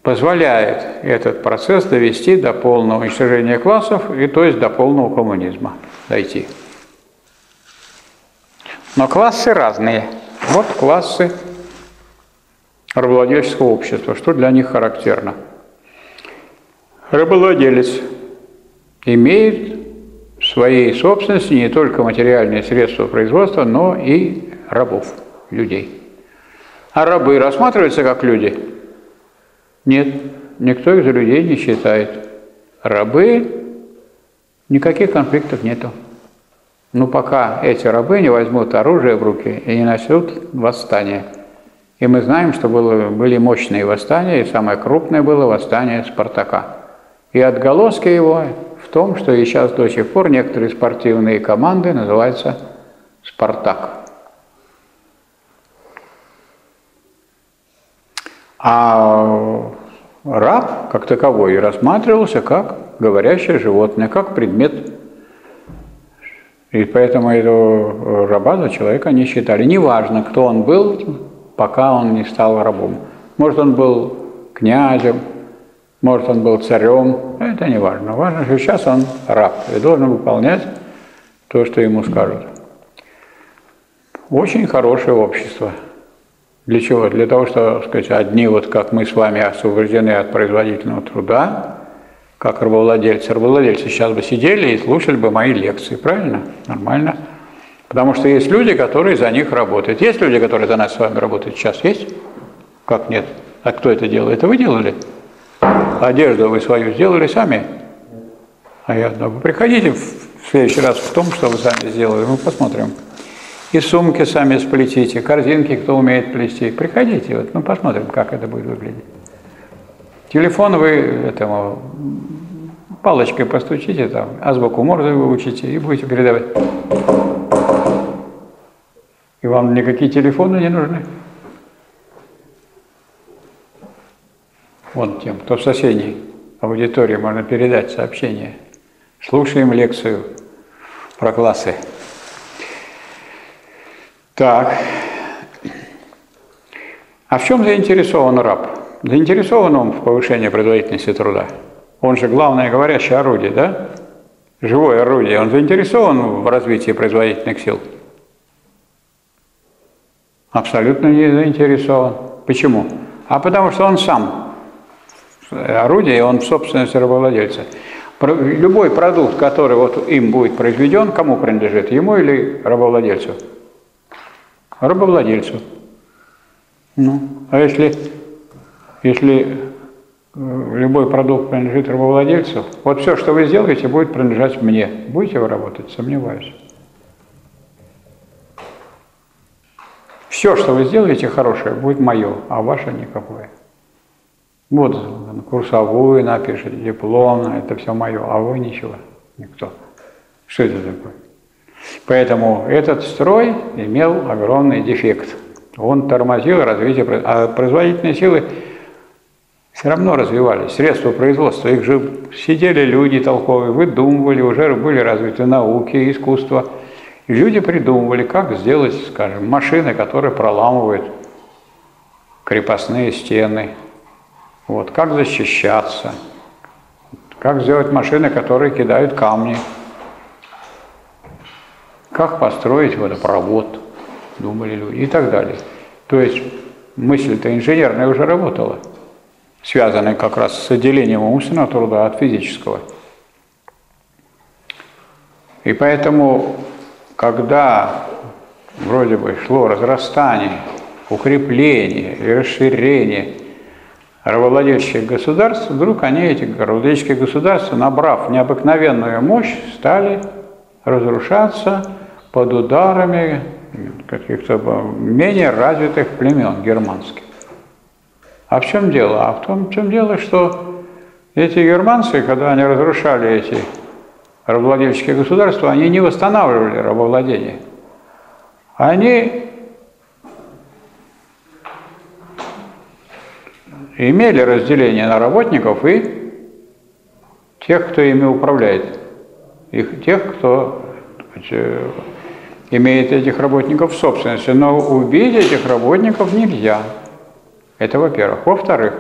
позволяет этот процесс довести до полного уничтожения классов, и то есть до полного коммунизма дойти. Но классы разные. Вот классы рабовладельческого общества. Что для них характерно? Рабовладелец имеет в своей собственности не только материальные средства производства, но и рабов, людей. А рабы рассматриваются как люди? Нет, никто их за людей не считает. Рабы, никаких конфликтов нету. Но пока эти рабы не возьмут оружие в руки и не начнут восстание. И мы знаем, что было, были мощные восстания, и самое крупное было восстание Спартака. И отголоски его в том, что и сейчас до сих пор некоторые спортивные команды называются «Спартак». А раб, как таковой, рассматривался как говорящее животное, как предмет. И поэтому этого раба за человека не считали. Неважно, кто он был, пока он не стал рабом. Может, он был князем, может, он был царем. Это не важно. Важно, что сейчас он раб и должен выполнять то, что ему скажут. Очень хорошее общество. Для чего? Для того, чтобы, сказать, одни, вот как мы с вами, освобождены от производительного труда, как рабовладельцы. Рабовладельцы сейчас бы сидели и слушали бы мои лекции, правильно? Нормально. Потому что есть люди, которые за них работают. Есть люди, которые за нас с вами работают? Сейчас есть? Как нет? А кто это делал? Это вы делали? Одежду вы свою сделали сами? А я думаю, вы приходите в следующий раз в том, что вы сами сделали, мы посмотрим. И сумки сами сплетите, корзинки, кто умеет плести. Приходите, вот мы посмотрим, как это будет выглядеть. Телефон вы этому палочкой постучите, там, азбуку Морзе выучите и будете передавать. И вам никакие телефоны не нужны. Вон тем, кто в соседней аудитории, можно передать сообщение. Слушаем лекцию про классы. Так. А в чем заинтересован раб? Заинтересован он в повышении производительности труда. Он же главное говорящее орудие, да? Живое орудие. Он заинтересован в развитии производительных сил? Абсолютно не заинтересован. Почему? А потому что он сам орудие, он в собственности рабовладельца. Любой продукт, который вот им будет произведен, кому принадлежит? Ему или рабовладельцу? Рабовладельцу. Ну, а если... Если любой продукт принадлежит рабовладельцу, вот все, что вы сделаете, будет принадлежать мне. Будете вы работать? Сомневаюсь. Все, что вы сделаете хорошее, будет мое, а ваше никакое. Вот курсовую напишите, диплом, это все мое, а вы ничего, никто. Что это такое? Поэтому этот строй имел огромный дефект. Он тормозил развитие, а производительные силы все равно развивались, средства производства, их же сидели люди толковые, выдумывали, уже были развиты науки, искусство. И люди придумывали, как сделать, скажем, машины, которые проламывают крепостные стены, вот, как защищаться, как сделать машины, которые кидают камни, как построить водопровод, думали люди и так далее. То есть мысль-то инженерная уже работала, связанные как раз с отделением умственного труда от физического. И поэтому, когда вроде бы шло разрастание, укрепление и расширение рабовладельческих государств, вдруг они, эти рабовладельческие государства, набрав необыкновенную мощь, стали разрушаться под ударами каких-то менее развитых племен германских. А в чем дело? А в том, в чем дело, что эти германцы, когда они разрушали эти рабовладельческие государства, они не восстанавливали рабовладение. Они имели разделение на работников и тех, кто ими управляет, их, тех, кто имеет этих работников в собственности. Но убить этих работников нельзя. Это во-первых. Во-вторых,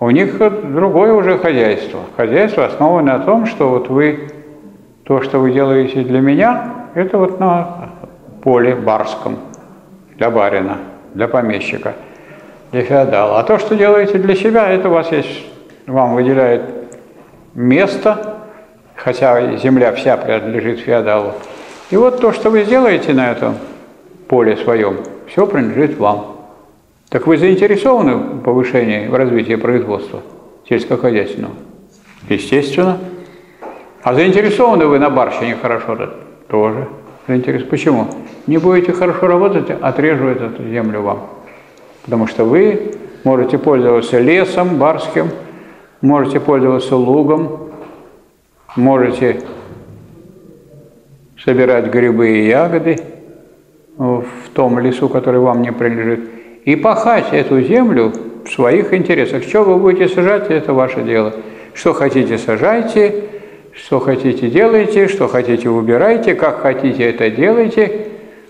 у них другое уже хозяйство. Хозяйство основано на том, что вот вы, то, что вы делаете для меня, это вот на поле барском, для барина, для помещика, для феодала. А то, что делаете для себя, это у вас есть, вам выделяет место, хотя земля вся принадлежит феодалу. И вот то, что вы сделаете на этом поле своем, все принадлежит вам. Так вы заинтересованы в повышении, в развитии производства сельскохозяйственного? Естественно. А заинтересованы вы на барщине хорошо? Да, тоже. Заинтересованы. Почему? Не будете хорошо работать, отрежу эту землю вам. Потому что вы можете пользоваться лесом барским, можете пользоваться лугом, можете собирать грибы и ягоды в том лесу, который вам не принадлежит, и пахать эту землю в своих интересах. Что вы будете сажать, это ваше дело. Что хотите, сажайте, что хотите, делайте, что хотите, убирайте, как хотите, это делайте.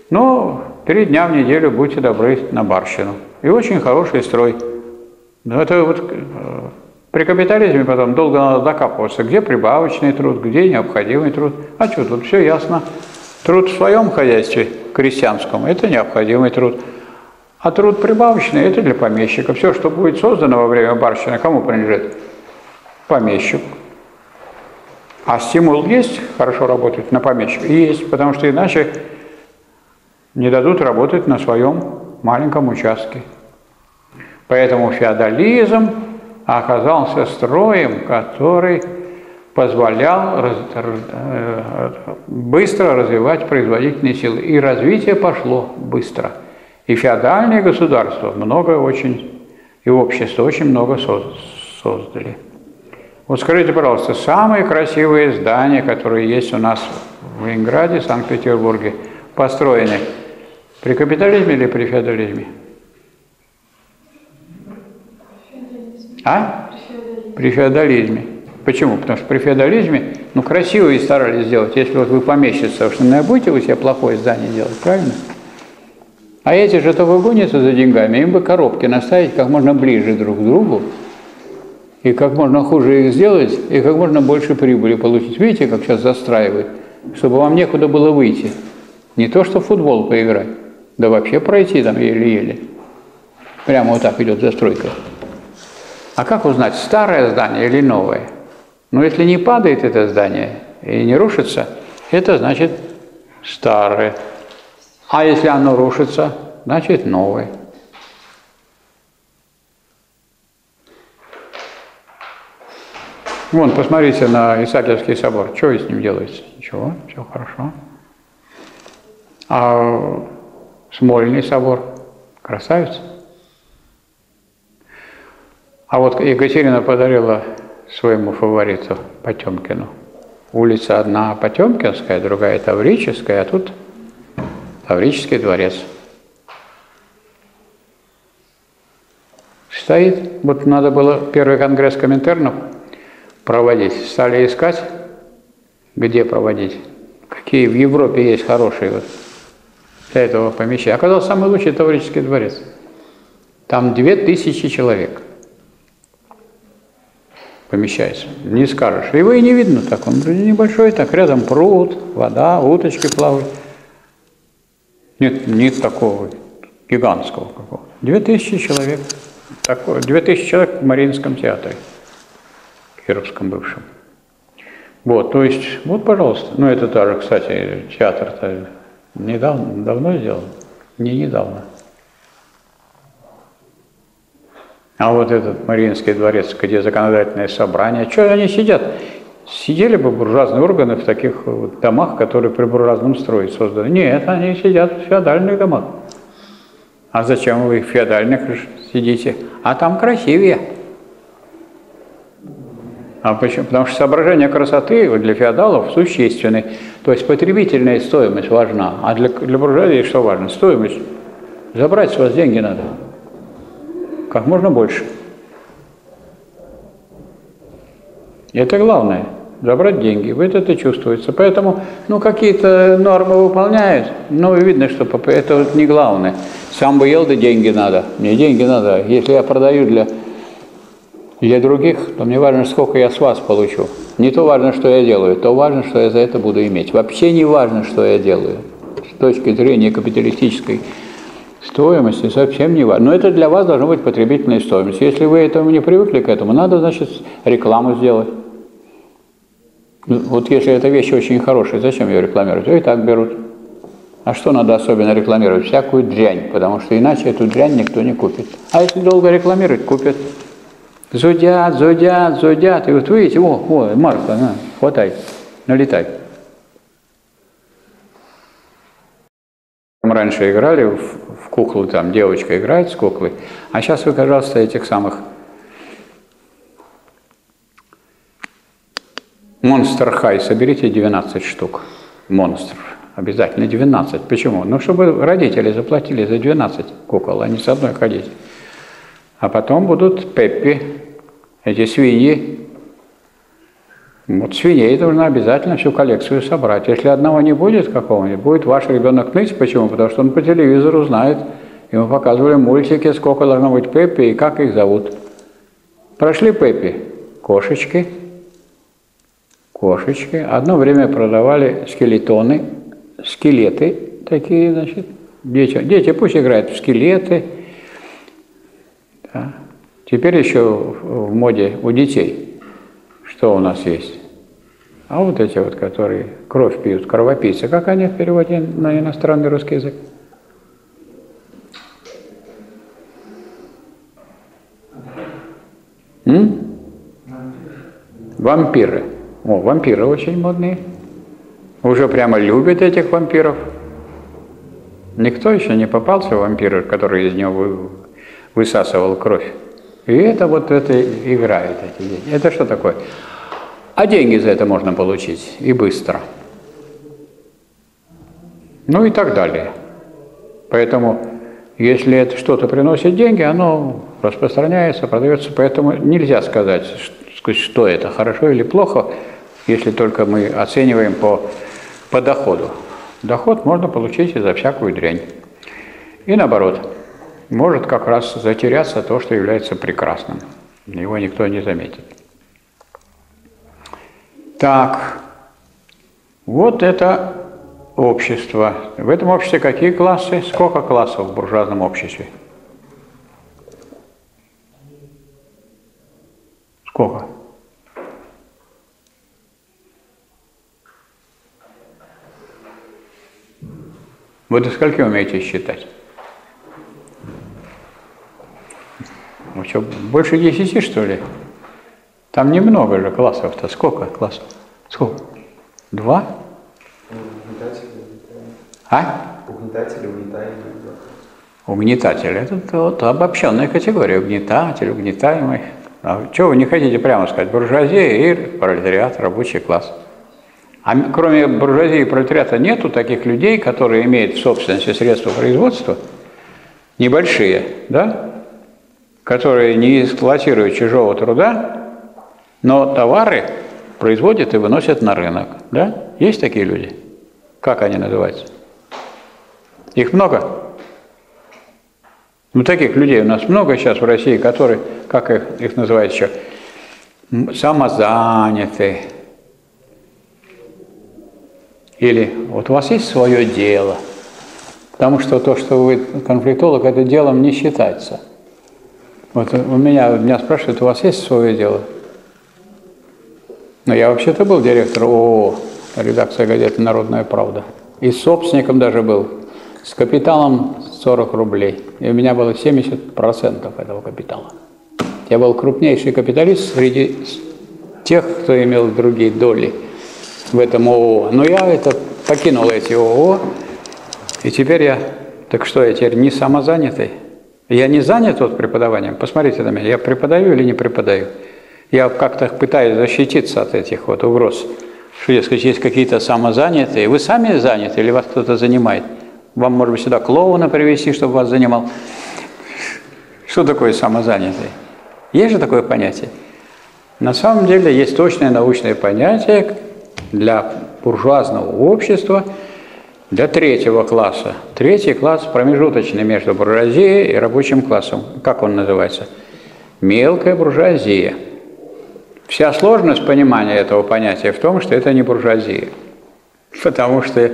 Но три дня в неделю будьте добры на барщину. И очень хороший строй. Но это вот при капитализме потом долго надо докапываться, где прибавочный труд, где необходимый труд. А что, тут все ясно. Труд в своем хозяйстве, крестьянском, это необходимый труд. А труд прибавочный – это для помещика. Все, что будет создано во время барщины, кому принадлежит? Помещику. А стимул есть хорошо работать на помещика? Есть, потому что иначе не дадут работать на своем маленьком участке. Поэтому феодализм оказался строем, который позволял раз... быстро развивать производительные силы. И развитие пошло быстро. И феодальные государства много очень, и общество очень много создали. Вот скажите, пожалуйста, самые красивые здания, которые есть у нас в Ленинграде, Санкт-Петербурге, построены при капитализме или при феодализме? А? При феодализме. Почему? Потому что при феодализме, ну, красивые старались сделать. Если вот вы помещица, что не будете вы себе плохое здание делать, правильно? А эти же-то выгонятся за деньгами, им бы коробки наставить как можно ближе друг к другу, и как можно хуже их сделать, и как можно больше прибыли получить. Видите, как сейчас застраивают? Чтобы вам некуда было выйти. Не то, что в футбол поиграть, да вообще пройти там еле-еле. Прямо вот так идет застройка. А как узнать, старое здание или новое? Ну, если не падает это здание и не рушится, это значит старое. А если оно рушится, значит новое. Вон, посмотрите на Исаакиевский собор. Что с ним делается? Ничего, все хорошо. А Смольный собор. Красавец. А вот Екатерина подарила своему фавориту Потемкину. Улица одна Потемкинская, другая Таврическая, а тут Таврический дворец. Стоит. Вот надо было первый конгресс Коминтернов проводить. Стали искать, где проводить. Какие в Европе есть хорошие вот для этого помещения. Оказался самый лучший Таврический дворец. Там две тысячи человек помещается. Не скажешь. Его и не видно так. Он небольшой, так рядом пруд, вода, уточки плавают. Нет, нет такого гигантского какого-то. Две тысячи человек. Две тысячи человек в Мариинском театре. Кировском бывшем. Вот, то есть, вот, пожалуйста. Ну, это тоже, кстати, театр-то недавно, давно сделан? Не недавно. А вот этот Мариинский дворец, где законодательное собрание. Что они сидят? Сидели бы буржуазные органы в таких вот домах, которые при буржуазном строе созданы. Нет, они сидят в феодальных домах. А зачем вы в феодальных сидите? А там красивее. А почему? Потому что соображение красоты для феодалов существенны. То есть потребительная стоимость важна. А для, для буржуазии что важно? Стоимость. Забрать с вас деньги надо. Как можно больше. Это главное. Забрать деньги. Вот это чувствуется. Поэтому ну, какие-то нормы выполняют, но видно, что это вот не главное. Сам бы ел, да деньги надо. Мне деньги надо. Если я продаю для... для других, то мне важно, сколько я с вас получу. Не то важно, что я делаю, то важно, что я за это буду иметь. Вообще не важно, что я делаю. С точки зрения капиталистической стоимости совсем не важно. Но это для вас должна быть потребительная стоимость. Если вы этому не привыкли к этому, надо, значит, рекламу сделать. Вот если эта вещь очень хорошая, зачем ее рекламировать? Ее и так берут. А что надо особенно рекламировать? Всякую дрянь, потому что иначе эту дрянь никто не купит. А если долго рекламировать, купят. Зудят, зудят, зудят. И вот видите, о, о, Марка, на, хватай, налетай. Раньше играли в, в куклу, там девочка играет с куклой, а сейчас вы, пожалуйста, этих самых Монстр Хай соберите двенадцать штук. Монстр. Обязательно двенадцать. Почему? Ну, чтобы родители заплатили за двенадцать кукол, а не с одной ходить. А потом будут пеппи, эти свиньи. Вот свиней должна обязательно всю коллекцию собрать. Если одного не будет какого-нибудь, будет ваш ребенок ныть. Почему? Потому что он по телевизору знает. Ему показывали мультики, сколько должно быть пеппи и как их зовут. Прошли пеппи. Кошечки. Кошечки. Одно время продавали скелетоны, скелеты такие, значит. Дети, дети пусть играют в скелеты. Теперь еще в моде у детей, что у нас есть? А вот эти вот, которые кровь пьют, кровопийцы, как они в переводе на иностранный русский язык? М? Вампиры. О, вампиры очень модные. Уже прямо любят этих вампиров. Никто еще не попался в вампира, который из него высасывал кровь. И это вот это играет эти деньги. Это что такое? А деньги за это можно получить и быстро. Ну и так далее. Поэтому, если это что-то приносит деньги, оно распространяется, продается. Поэтому нельзя сказать, что это хорошо или плохо, если только мы оцениваем по, по доходу. Доход можно получить и за всякую дрянь. И наоборот. Может как раз затеряться то, что является прекрасным. Его никто не заметит. Так, вот это общество. В этом обществе какие классы? Сколько классов в буржуазном обществе? Сколько? Вы до скольки умеете считать? Ну что, больше десяти, что ли? Там немного же классов-то. Сколько классов? Сколько? Два? Угнетатели, угнетаемые. А? Угнетатели, угнетаемые. Угнетатели. Это вот обобщенная категория. Угнетатель, угнетаемый. А чего вы не хотите прямо сказать? Буржуазия и пролетариат, рабочий класс. А кроме буржуазии и пролетариата нету таких людей, которые имеют в собственности средства производства, небольшие, да? Которые не эксплуатируют чужого труда, но товары производят и выносят на рынок. Да? Есть такие люди? Как они называются? Их много? Ну, таких людей у нас много сейчас в России, которые, как их, их называют еще, самозаняты. Или вот у вас есть свое дело, потому что то, что вы конфликтолог, это делом не считается. Вот у меня, меня спрашивают, у вас есть свое дело? Но я вообще-то был директором ООО, редакция газеты «Народная правда». И собственником даже был, с капиталом сорок рублей. И у меня было семьдесят процентов этого капитала. Я был крупнейший капиталист среди тех, кто имел другие доли в этом ООО. Но я это покинул эти ООО, и теперь я... Так что, я теперь не самозанятый? Я не занят вот преподаванием? Посмотрите на меня, я преподаю или не преподаю? Я как-то пытаюсь защититься от этих вот угроз. Что, дескать, есть какие-то самозанятые. Вы сами заняты или вас кто-то занимает? Вам, может быть, сюда клоуна привести, чтобы вас занимал? Что такое самозанятый? Есть же такое понятие? На самом деле есть точное научное понятие для буржуазного общества, для третьего класса. Третий класс промежуточный между буржуазией и рабочим классом. Как он называется? Мелкая буржуазия. Вся сложность понимания этого понятия в том, что это не буржуазия. Потому что,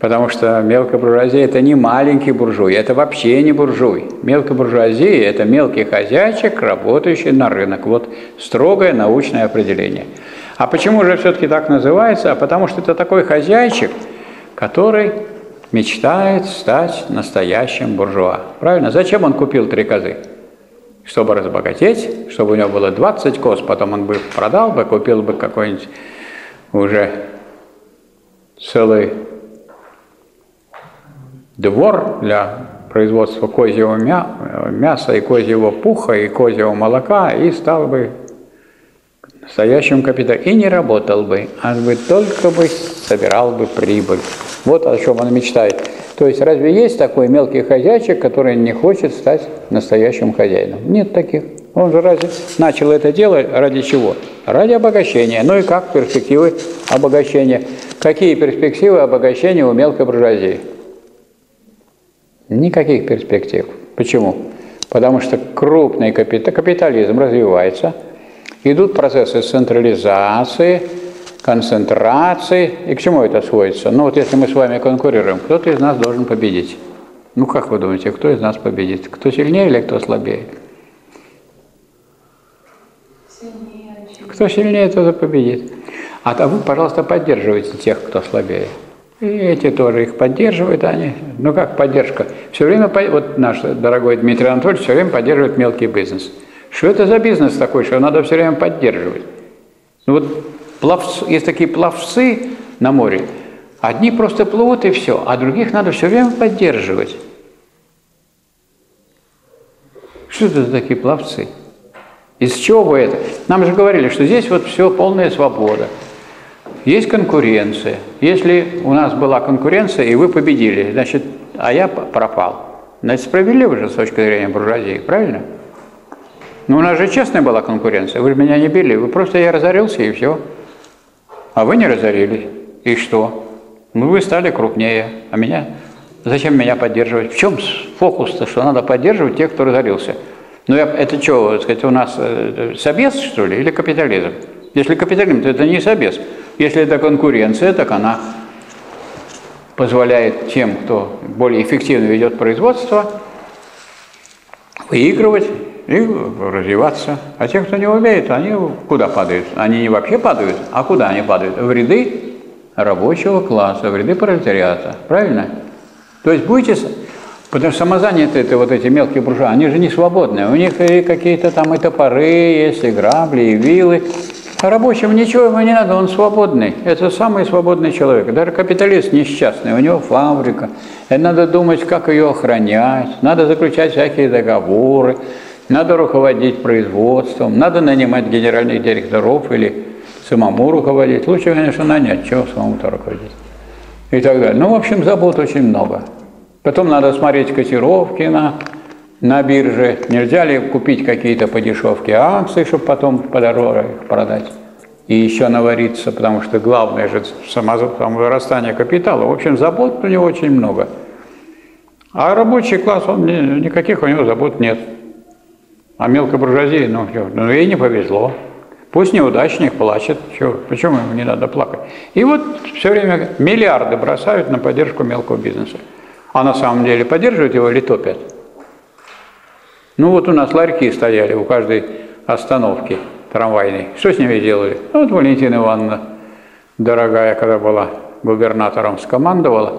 потому что мелкая буржуазия – это не маленький буржуй, это вообще не буржуй. Мелкая буржуазия – это мелкий хозяйчик, работающий на рынок. Вот строгое научное определение. А почему же все-таки так называется? А потому что это такой хозяйчик, который мечтает стать настоящим буржуа. Правильно? Зачем он купил три козы? Чтобы разбогатеть, чтобы у него было двадцать коз, потом он бы продал бы, купил бы какой-нибудь уже целый двор для производства козьего мяса и козьего пуха и козьего молока и стал бы настоящим капиталистом. И не работал бы, а бы только бы собирал бы прибыль. Вот о чем он мечтает. То есть разве есть такой мелкий хозяйчик, который не хочет стать настоящим хозяином? Нет таких. Он же разве начал это дело ради чего? Ради обогащения. Ну и как перспективы обогащения? Какие перспективы обогащения у мелкой буржуазии? Никаких перспектив. Почему? Потому что крупный капитал, капитализм развивается, идут процессы централизации, концентрации. И к чему это сводится? Ну вот если мы с вами конкурируем, кто-то из нас должен победить. Ну как вы думаете, кто из нас победит? Кто сильнее или кто слабее? Сильнее. Кто сильнее, тот и победит. А вы, пожалуйста, поддерживайте тех, кто слабее. И эти тоже их поддерживают, они. Ну как поддержка? Все время, вот наш дорогой Дмитрий Анатольевич все время поддерживает мелкий бизнес. Что это за бизнес такой, что надо все время поддерживать? Ну вот пловцы, есть такие пловцы на море. Одни просто плывут и все, а других надо все время поддерживать. Что это за такие пловцы? Из чего бы это? Нам же говорили, что здесь вот все полная свобода. Есть конкуренция. Если у нас была конкуренция, и вы победили, значит, а я пропал. Значит, справедливо же с точки зрения буржуазии, правильно? Но у нас же честная была конкуренция. Вы меня не били, вы просто я разорился и все. А вы не разорились. И что? Ну вы стали крупнее. А меня? Зачем меня поддерживать? В чем фокус-то, что надо поддерживать тех, кто разорился? Ну я, это что, так сказать, у нас собес, что ли, или капитализм? Если капитализм, то это не собес. Если это конкуренция, так она позволяет тем, кто более эффективно ведет производство, выигрывать и развиваться. А те, кто не умеет, они куда падают? Они не вообще падают, а куда они падают? В ряды рабочего класса, в ряды пролетариата. Правильно? То есть будете... Потому что самозанятые вот эти мелкие буржуа, они же не свободные. У них и какие-то там и топоры есть, и грабли, и вилы. А рабочему ничего ему не надо, он свободный. Это самый свободный человек. Даже капиталист несчастный, у него фабрика. И надо думать, как ее охранять. Надо заключать всякие договоры. Надо руководить производством, надо нанимать генеральных директоров или самому руководить. Лучше, конечно, нанять, чего самому-то руководить. И так далее. Ну, в общем, забот очень много. Потом надо смотреть котировки на, на бирже. Нельзя ли купить какие-то по дешевке акции, чтобы потом подороже их продать. И еще навариться, потому что главное же самовырастание капитала. В общем, забот у него очень много. А рабочий класс, он, никаких у него забот нет. А мелкой буржуазии, ну, ну, ей не повезло. Пусть неудачник плачет. Чего? Почему ему не надо плакать? И вот все время миллиарды бросают на поддержку мелкого бизнеса. А на самом деле поддерживают его или топят? Ну вот у нас ларьки стояли у каждой остановки трамвайной. Что с ними делали? Ну, вот Валентина Ивановна, дорогая, когда была губернатором, скомандовала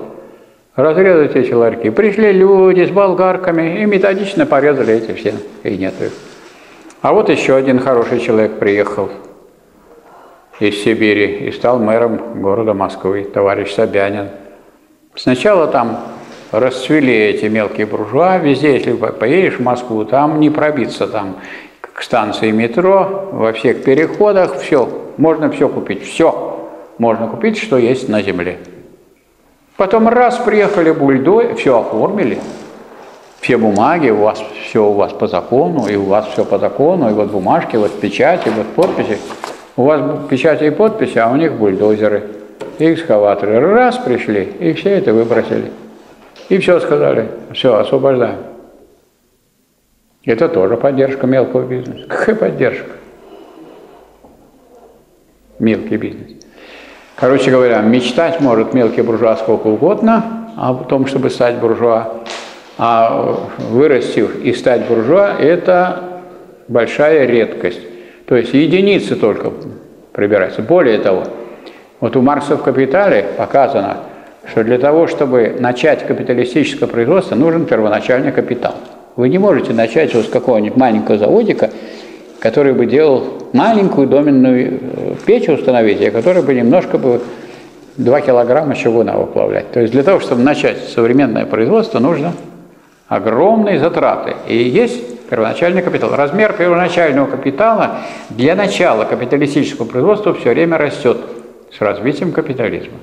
разрезать эти ларьки. Пришли люди с болгарками и методично порезали эти все, и нету их. А вот еще один хороший человек приехал. из Сибири и стал мэром города Москвы, товарищ Собянин. Сначала там расцвели эти мелкие буржуа, везде, если поедешь в Москву, там не пробиться, там к станции метро, во всех переходах, все, можно все купить, все можно купить, что есть на земле. Потом раз приехали бульдозеры, все оформили, все бумаги, у вас все у вас по закону, и у вас все по закону, и вот бумажки, вот печати, вот подписи. У вас печати и подписи, а у них бульдозеры, и экскаваторы. Раз пришли, и все это выбросили. И все сказали, все, освобождаем. Это тоже поддержка мелкого бизнеса. Какая поддержка? Мелкий бизнес. Короче говоря, мечтать может мелкий буржуа сколько угодно о том, чтобы стать буржуа, а вырасти и стать буржуа – это большая редкость. То есть единицы только прибираются. Более того, вот у Маркса в «Капитале» показано, что для того, чтобы начать капиталистическое производство, нужен первоначальный капитал. Вы не можете начать вот с какого-нибудь маленького заводика, который бы делал маленькую доменную печь установить, а который бы немножко бы два килограмма чугуна выплавлять. То есть для того, чтобы начать современное производство, нужно огромные затраты. И есть первоначальный капитал. Размер первоначального капитала для начала капиталистического производства все время растет с развитием капитализма.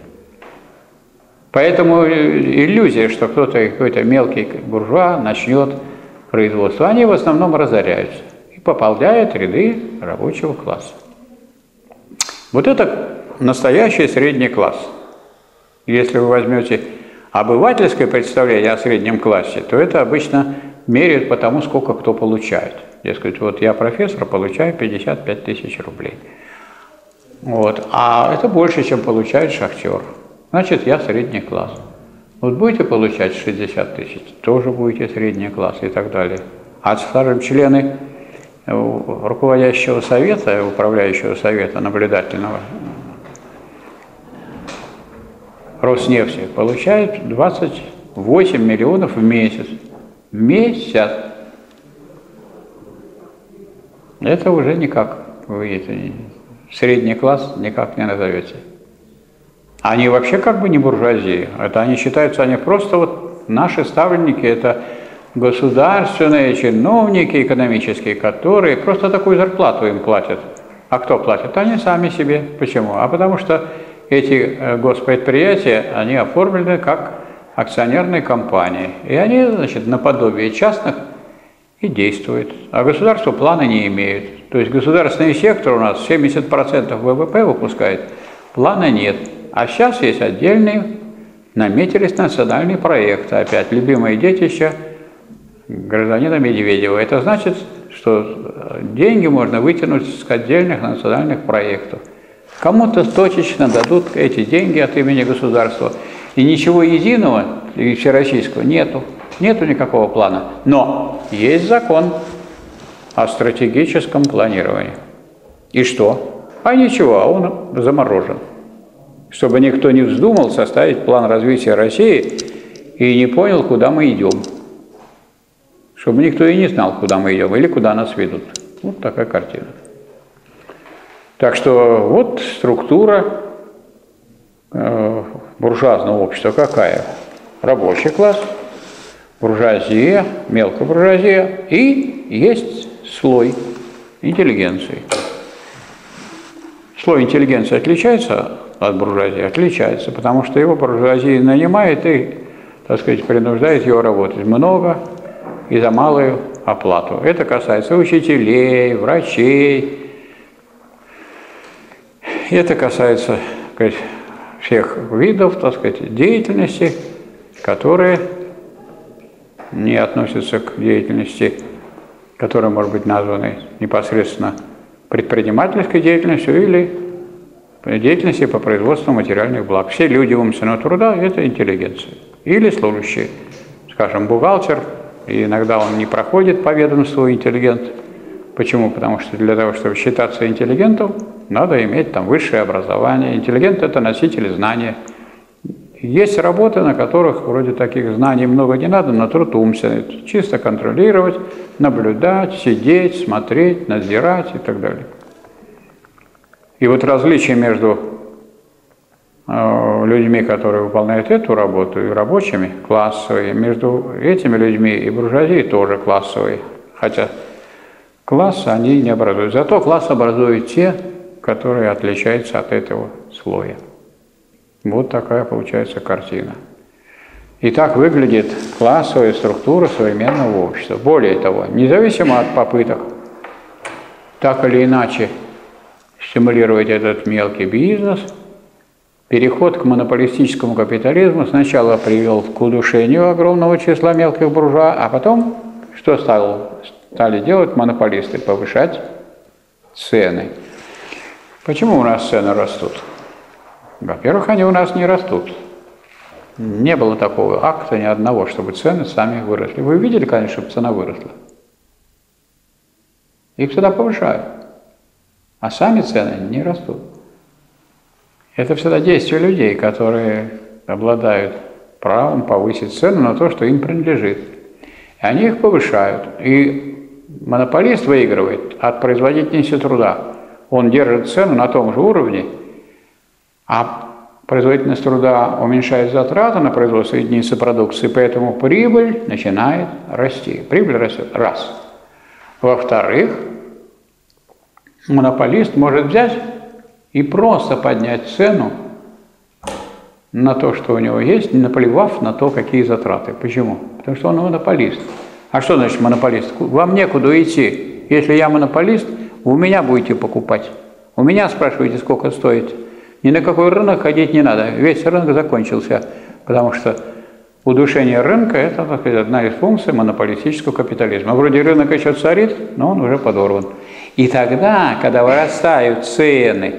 Поэтому иллюзия, что кто-то, какой-то мелкий буржуа начнет производство, они в основном разоряются и пополняют ряды рабочего класса. Вот это настоящий средний класс. Если вы возьмете обывательское представление о среднем классе, то это обычно меряют по тому, сколько кто получает. Дескать, вот я профессор, получаю пятьдесят пять тысяч рублей. Вот. А это больше, чем получает шахтер. Значит, я средний класс. Вот будете получать шестьдесят тысяч, тоже будете средний класс и так далее. А скажем, члены руководящего совета, управляющего совета наблюдательного Роснефти получают двадцать восемь миллионов в месяц. В месяц. Это уже никак, вы видите, средний класс никак не назовете. Они вообще как бы не буржуазии. Это они считаются, они просто вот наши ставленники, это государственные чиновники экономические, которые просто такую зарплату им платят. А кто платит? Они сами себе. Почему? А потому что эти госпредприятия, они оформлены как акционерные компании. И они, значит, наподобие частных и действуют. А государство плана не имеет. То есть государственный сектор у нас семьдесят процентов ВВП выпускает, плана нет. А сейчас есть отдельные, наметились национальные проекты. Опять любимое детище гражданина Медведева. Это значит, что деньги можно вытянуть с отдельных национальных проектов. Кому-то точечно дадут эти деньги от имени государства. И ничего единого и всероссийского нету. Нету никакого плана. Но есть закон о стратегическом планировании. И что? А ничего, а он заморожен. Чтобы никто не вздумал составить план развития России и не понял, куда мы идем. Чтобы никто и не знал, куда мы идем или куда нас ведут. Вот такая картина. Так что вот структура э, буржуазного общества какая? Рабочий класс, буржуазия, мелкая буржуазия и есть слой интеллигенции. Слой интеллигенции отличается от буржуазии? Отличается, потому что его буржуазия нанимает и, так сказать, принуждает его работать много и за малую оплату. Это касается учителей, врачей, это касается, так сказать, всех видов, так сказать, деятельности, которые не относятся к деятельности, которые, может быть, названы непосредственно предпринимательской деятельностью или деятельности по производству материальных благ. Все люди умственного труда – это интеллигенция. Или служащие, скажем, бухгалтер, и иногда он не проходит по ведомству интеллигент. Почему? Потому что для того, чтобы считаться интеллигентом, надо иметь там высшее образование. Интеллигент – это носители знания. Есть работы, на которых вроде таких знаний много не надо, но труд умственный. Чисто контролировать, наблюдать, сидеть, смотреть, надзирать и так далее. И вот различие между людьми, которые выполняют эту работу, и рабочими, классовые, между этими людьми и буржуазией тоже классовые. Хотя класс они не образуют. Зато класс образуют те, которые отличаются от этого слоя. Вот такая получается картина. И так выглядит классовая структура современного общества. Более того, независимо от попыток так или иначе стимулировать этот мелкий бизнес, переход к монополистическому капитализму сначала привел к удушению огромного числа мелких буржуа, а потом что стало, стали делать монополисты? Повышать цены. Почему у нас цены растут? Во-первых, они у нас не растут. Не было такого акта ни одного, чтобы цены сами выросли. Вы видели, конечно, чтобы цена выросла? Их всегда повышают. А сами цены не растут. Это всегда действие людей, которые обладают правом повысить цену на то, что им принадлежит. И они их повышают. И монополист выигрывает от производительности труда. Он держит цену на том же уровне, а производительность труда уменьшает затраты на производство единицы продукции, поэтому прибыль начинает расти. Прибыль растет. Раз. Во-вторых, монополист может взять и просто поднять цену на то, что у него есть, не наплевав на то, какие затраты. Почему? Потому что он монополист. А что значит монополист? Вам некуда идти. Если я монополист, у меня будете покупать. У меня спрашиваете, сколько стоит. Ни на какой рынок ходить не надо. Весь рынок закончился, потому что удушение рынка – это, так сказать, одна из функций монополистического капитализма. Вроде рынок еще царит, но он уже подорван. И тогда, когда вырастают цены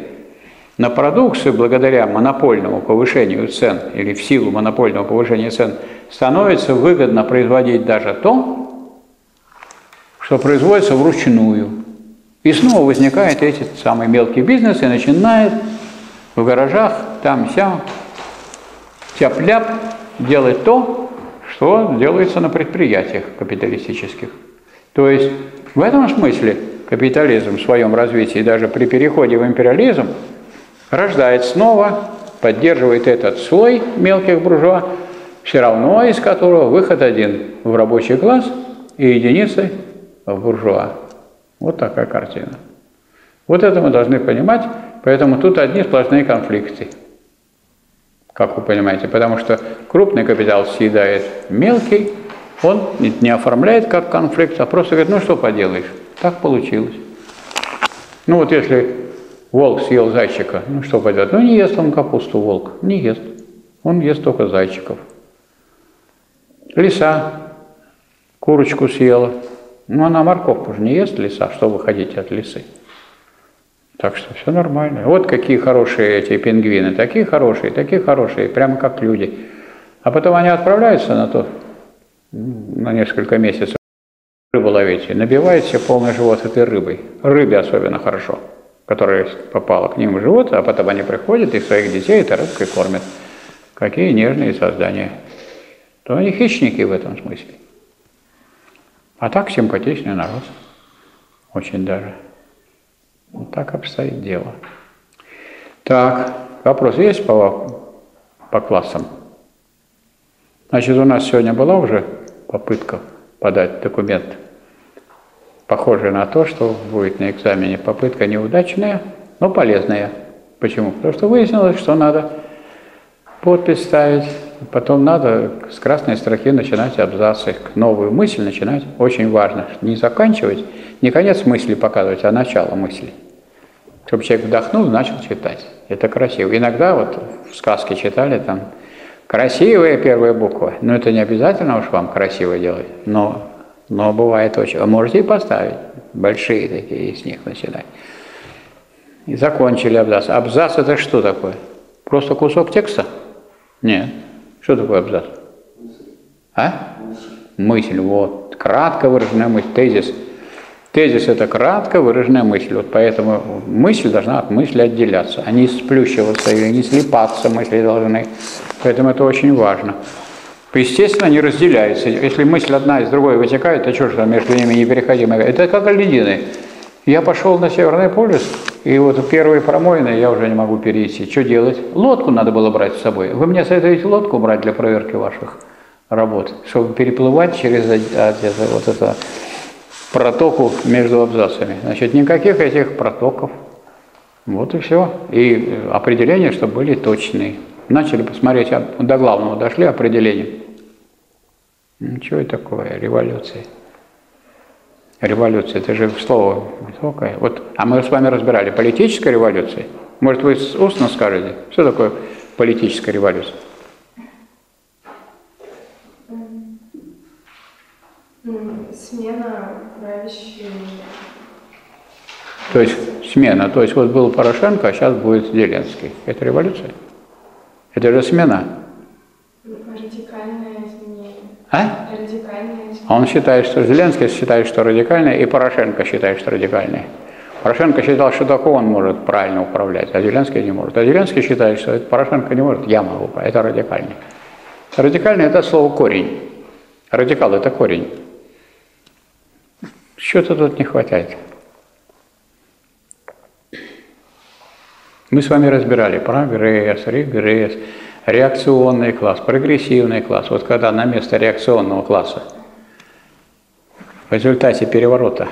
на продукцию благодаря монопольному повышению цен или в силу монопольного повышения цен, становится выгодно производить даже то, что производится вручную. И снова возникает этот самый мелкий бизнес и начинает в гаражах, там сям, тяп-ляп, делать то, что делается на предприятиях капиталистических. То есть в этом смысле капитализм в своем развитии, даже при переходе в империализм, рождает снова, поддерживает этот слой мелких буржуа, все равно из которого выход один в рабочий класс и единицы в буржуа. Вот такая картина. Вот это мы должны понимать. Поэтому тут одни сплошные конфликты, как вы понимаете, потому что крупный капитал съедает мелкий, он не оформляет как конфликт, а просто говорит, ну что поделаешь, так получилось. Ну вот если волк съел зайчика, ну что поделать, ну не ест он капусту, волк, не ест, он ест только зайчиков. Лиса курочку съела, ну она морковку же не ест, лиса, что вы хотите от лисы? Так что все нормально. Вот какие хорошие эти пингвины. Такие хорошие, такие хорошие, прямо как люди. А потом они отправляются на то, на несколько месяцев рыбу ловить и набивает себе полный живот этой рыбой. Рыбе особенно хорошо, которая попала к ним в живот, а потом они приходят и своих детей этой рыбкой кормят. Какие нежные создания. То они хищники в этом смысле. А так симпатичный народ. Очень даже. Вот так обстоит дело. Так, вопрос есть по, по классам? Значит, у нас сегодня была уже попытка подать документ, похожий на то, что будет на экзамене. Попытка неудачная, но полезная. Почему? Потому что выяснилось, что надо подпись ставить, потом надо с красной строки начинать абзацы, новую мысль начинать. Очень важно не заканчивать, не конец мысли показывать, а начало мысли. Чтобы человек вдохнул, начал читать. Это красиво. Иногда вот в сказке читали там красивая первая буква. Но это не обязательно уж вам красиво делать. Но, но бывает очень. А можете и поставить. Большие такие, и с них начинать. И закончили абзац. Абзац это что такое? Просто кусок текста? Нет. Что такое абзац? А? Мысль. Вот. Кратко выраженная мысль. Тезис. Тезис – это кратко выраженная мысль. Вот поэтому мысль должна от мысли отделяться, а не сплющиваться или не слипаться мысли должны. Поэтому это очень важно. Естественно, они разделяются. Если мысль одна из другой вытекает, то что же там между ними непереходимо? Это как льдины. Я пошел на Северный полюс, и вот первые промоины я уже не могу перейти. Что делать? Лодку надо было брать с собой. Вы мне советуете лодку брать для проверки ваших работ, чтобы переплывать через вот эту протоку между абзацами. Значит, никаких этих протоков. Вот и все. И определения, чтобы были точные. Начали посмотреть, до главного дошли определения. Ничего это такое, революция. Революция, это же слово высокое. Вот, а мы с вами разбирали политическая революция. Может, вы устно скажете, что такое политическая революция? Смена правящей. То есть смена. То есть вот был Порошенко, а сейчас будет Зеленский. Это революция? Это же смена. Радикальное изменение. А? Радикальное изменение. Он считает, что Зеленский считает, что радикальное, и Порошенко считает, что радикальное. Порошенко считал, что только он может правильно управлять, а Зеленский не может. А Зеленский считает, что это Порошенко не может, я могу. Это радикальное. Радикальное – это слово корень. Радикал – это корень. Чего-то тут не хватает. Мы с вами разбирали прогресс, регресс, реакционный класс, прогрессивный класс. Вот когда на место реакционного класса в результате переворота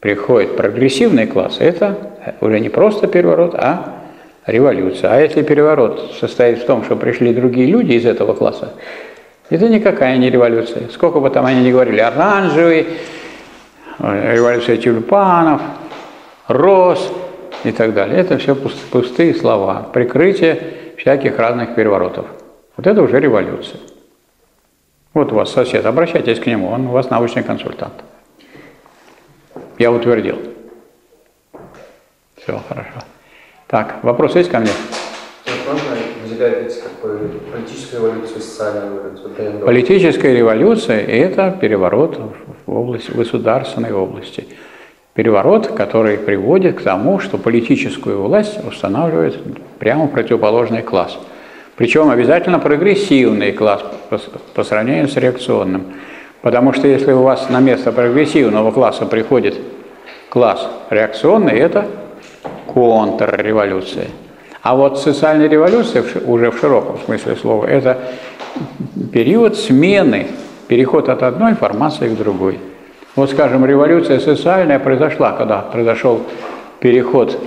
приходит прогрессивный класс, это уже не просто переворот, а революция. А если переворот состоит в том, что пришли другие люди из этого класса, это никакая не революция. Сколько бы там они ни говорили, оранжевый, революция тюльпанов, роз и так далее. Это все пустые слова, прикрытие всяких разных переворотов. Вот это уже революция. Вот у вас сосед, обращайтесь к нему, он у вас научный консультант. Я утвердил. Все, хорошо. Так, вопрос есть ко мне? Политическая революция, социальная революция. Политическая революция – это переворот в области, в государственной области. Переворот, который приводит к тому, что политическую власть устанавливает прямо противоположный класс. Причем обязательно прогрессивный класс по сравнению с реакционным. Потому что если у вас на место прогрессивного класса приходит класс реакционный, это контрреволюция. А вот социальная революция, уже в широком смысле слова, это период смены, переход от одной формации к другой. Вот, скажем, революция социальная произошла, когда произошел переход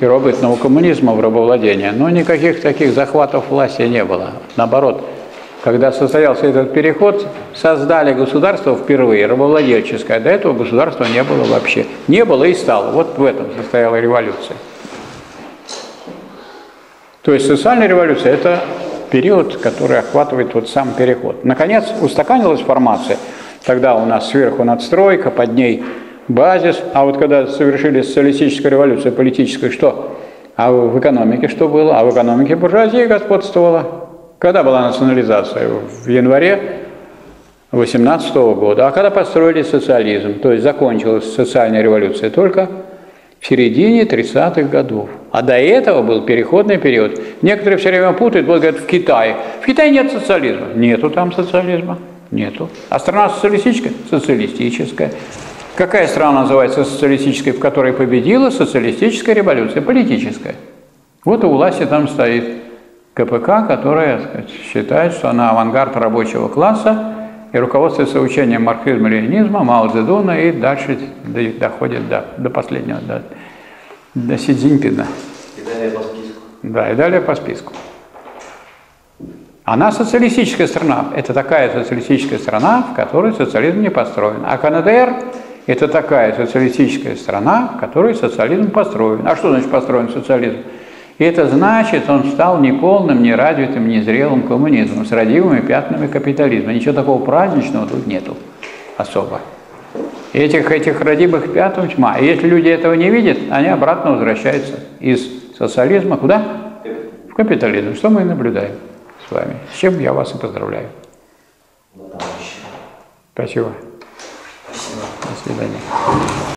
первобытного коммунизма в рабовладение, но никаких таких захватов власти не было. Наоборот, когда состоялся этот переход, создали государство впервые, рабовладельческое, до этого государства не было вообще. Не было и стало, вот в этом состояла революция. То есть социальная революция – это период, который охватывает вот сам переход. Наконец, устаканилась формация. Тогда у нас сверху надстройка, под ней базис. А вот когда совершили социалистическую революцию, политическую, что? А в экономике что было? А в экономике буржуазия господствовала. Когда была национализация? В январе восемнадцатого года. А когда построили социализм, то есть закончилась социальная революция только в середине тридцатых годов. А до этого был переходный период. Некоторые все время путают, вот говорят, в Китае. В Китае нет социализма. Нету там социализма. Нету. А страна социалистическая? Социалистическая. Какая страна называется социалистической, в которой победила социалистическая революция? Политическая. Вот у власти там стоит КПК, которая, так сказать, считает, что она авангард рабочего класса и руководствуется учением марксизма-ленинизма, Мао Цзэдуна и дальше доходит до, до последнего, до, до Си Цзиньпина. И далее по списку. Да, и далее по списку. Она социалистическая страна. Это такая социалистическая страна, в которой социализм не построен. А КНДР – это такая социалистическая страна, в которой социализм построен. А что значит построен социализм? И это значит, он стал неполным, неразвитым, незрелым коммунизмом, с родимыми пятнами капитализма. Ничего такого праздничного тут нету особо. Этих, этих родимых пятен тьма. И если люди этого не видят, они обратно возвращаются из социализма куда? В капитализм. Что мы и наблюдаем с вами. С чем я вас и поздравляю. Спасибо. Спасибо. До свидания.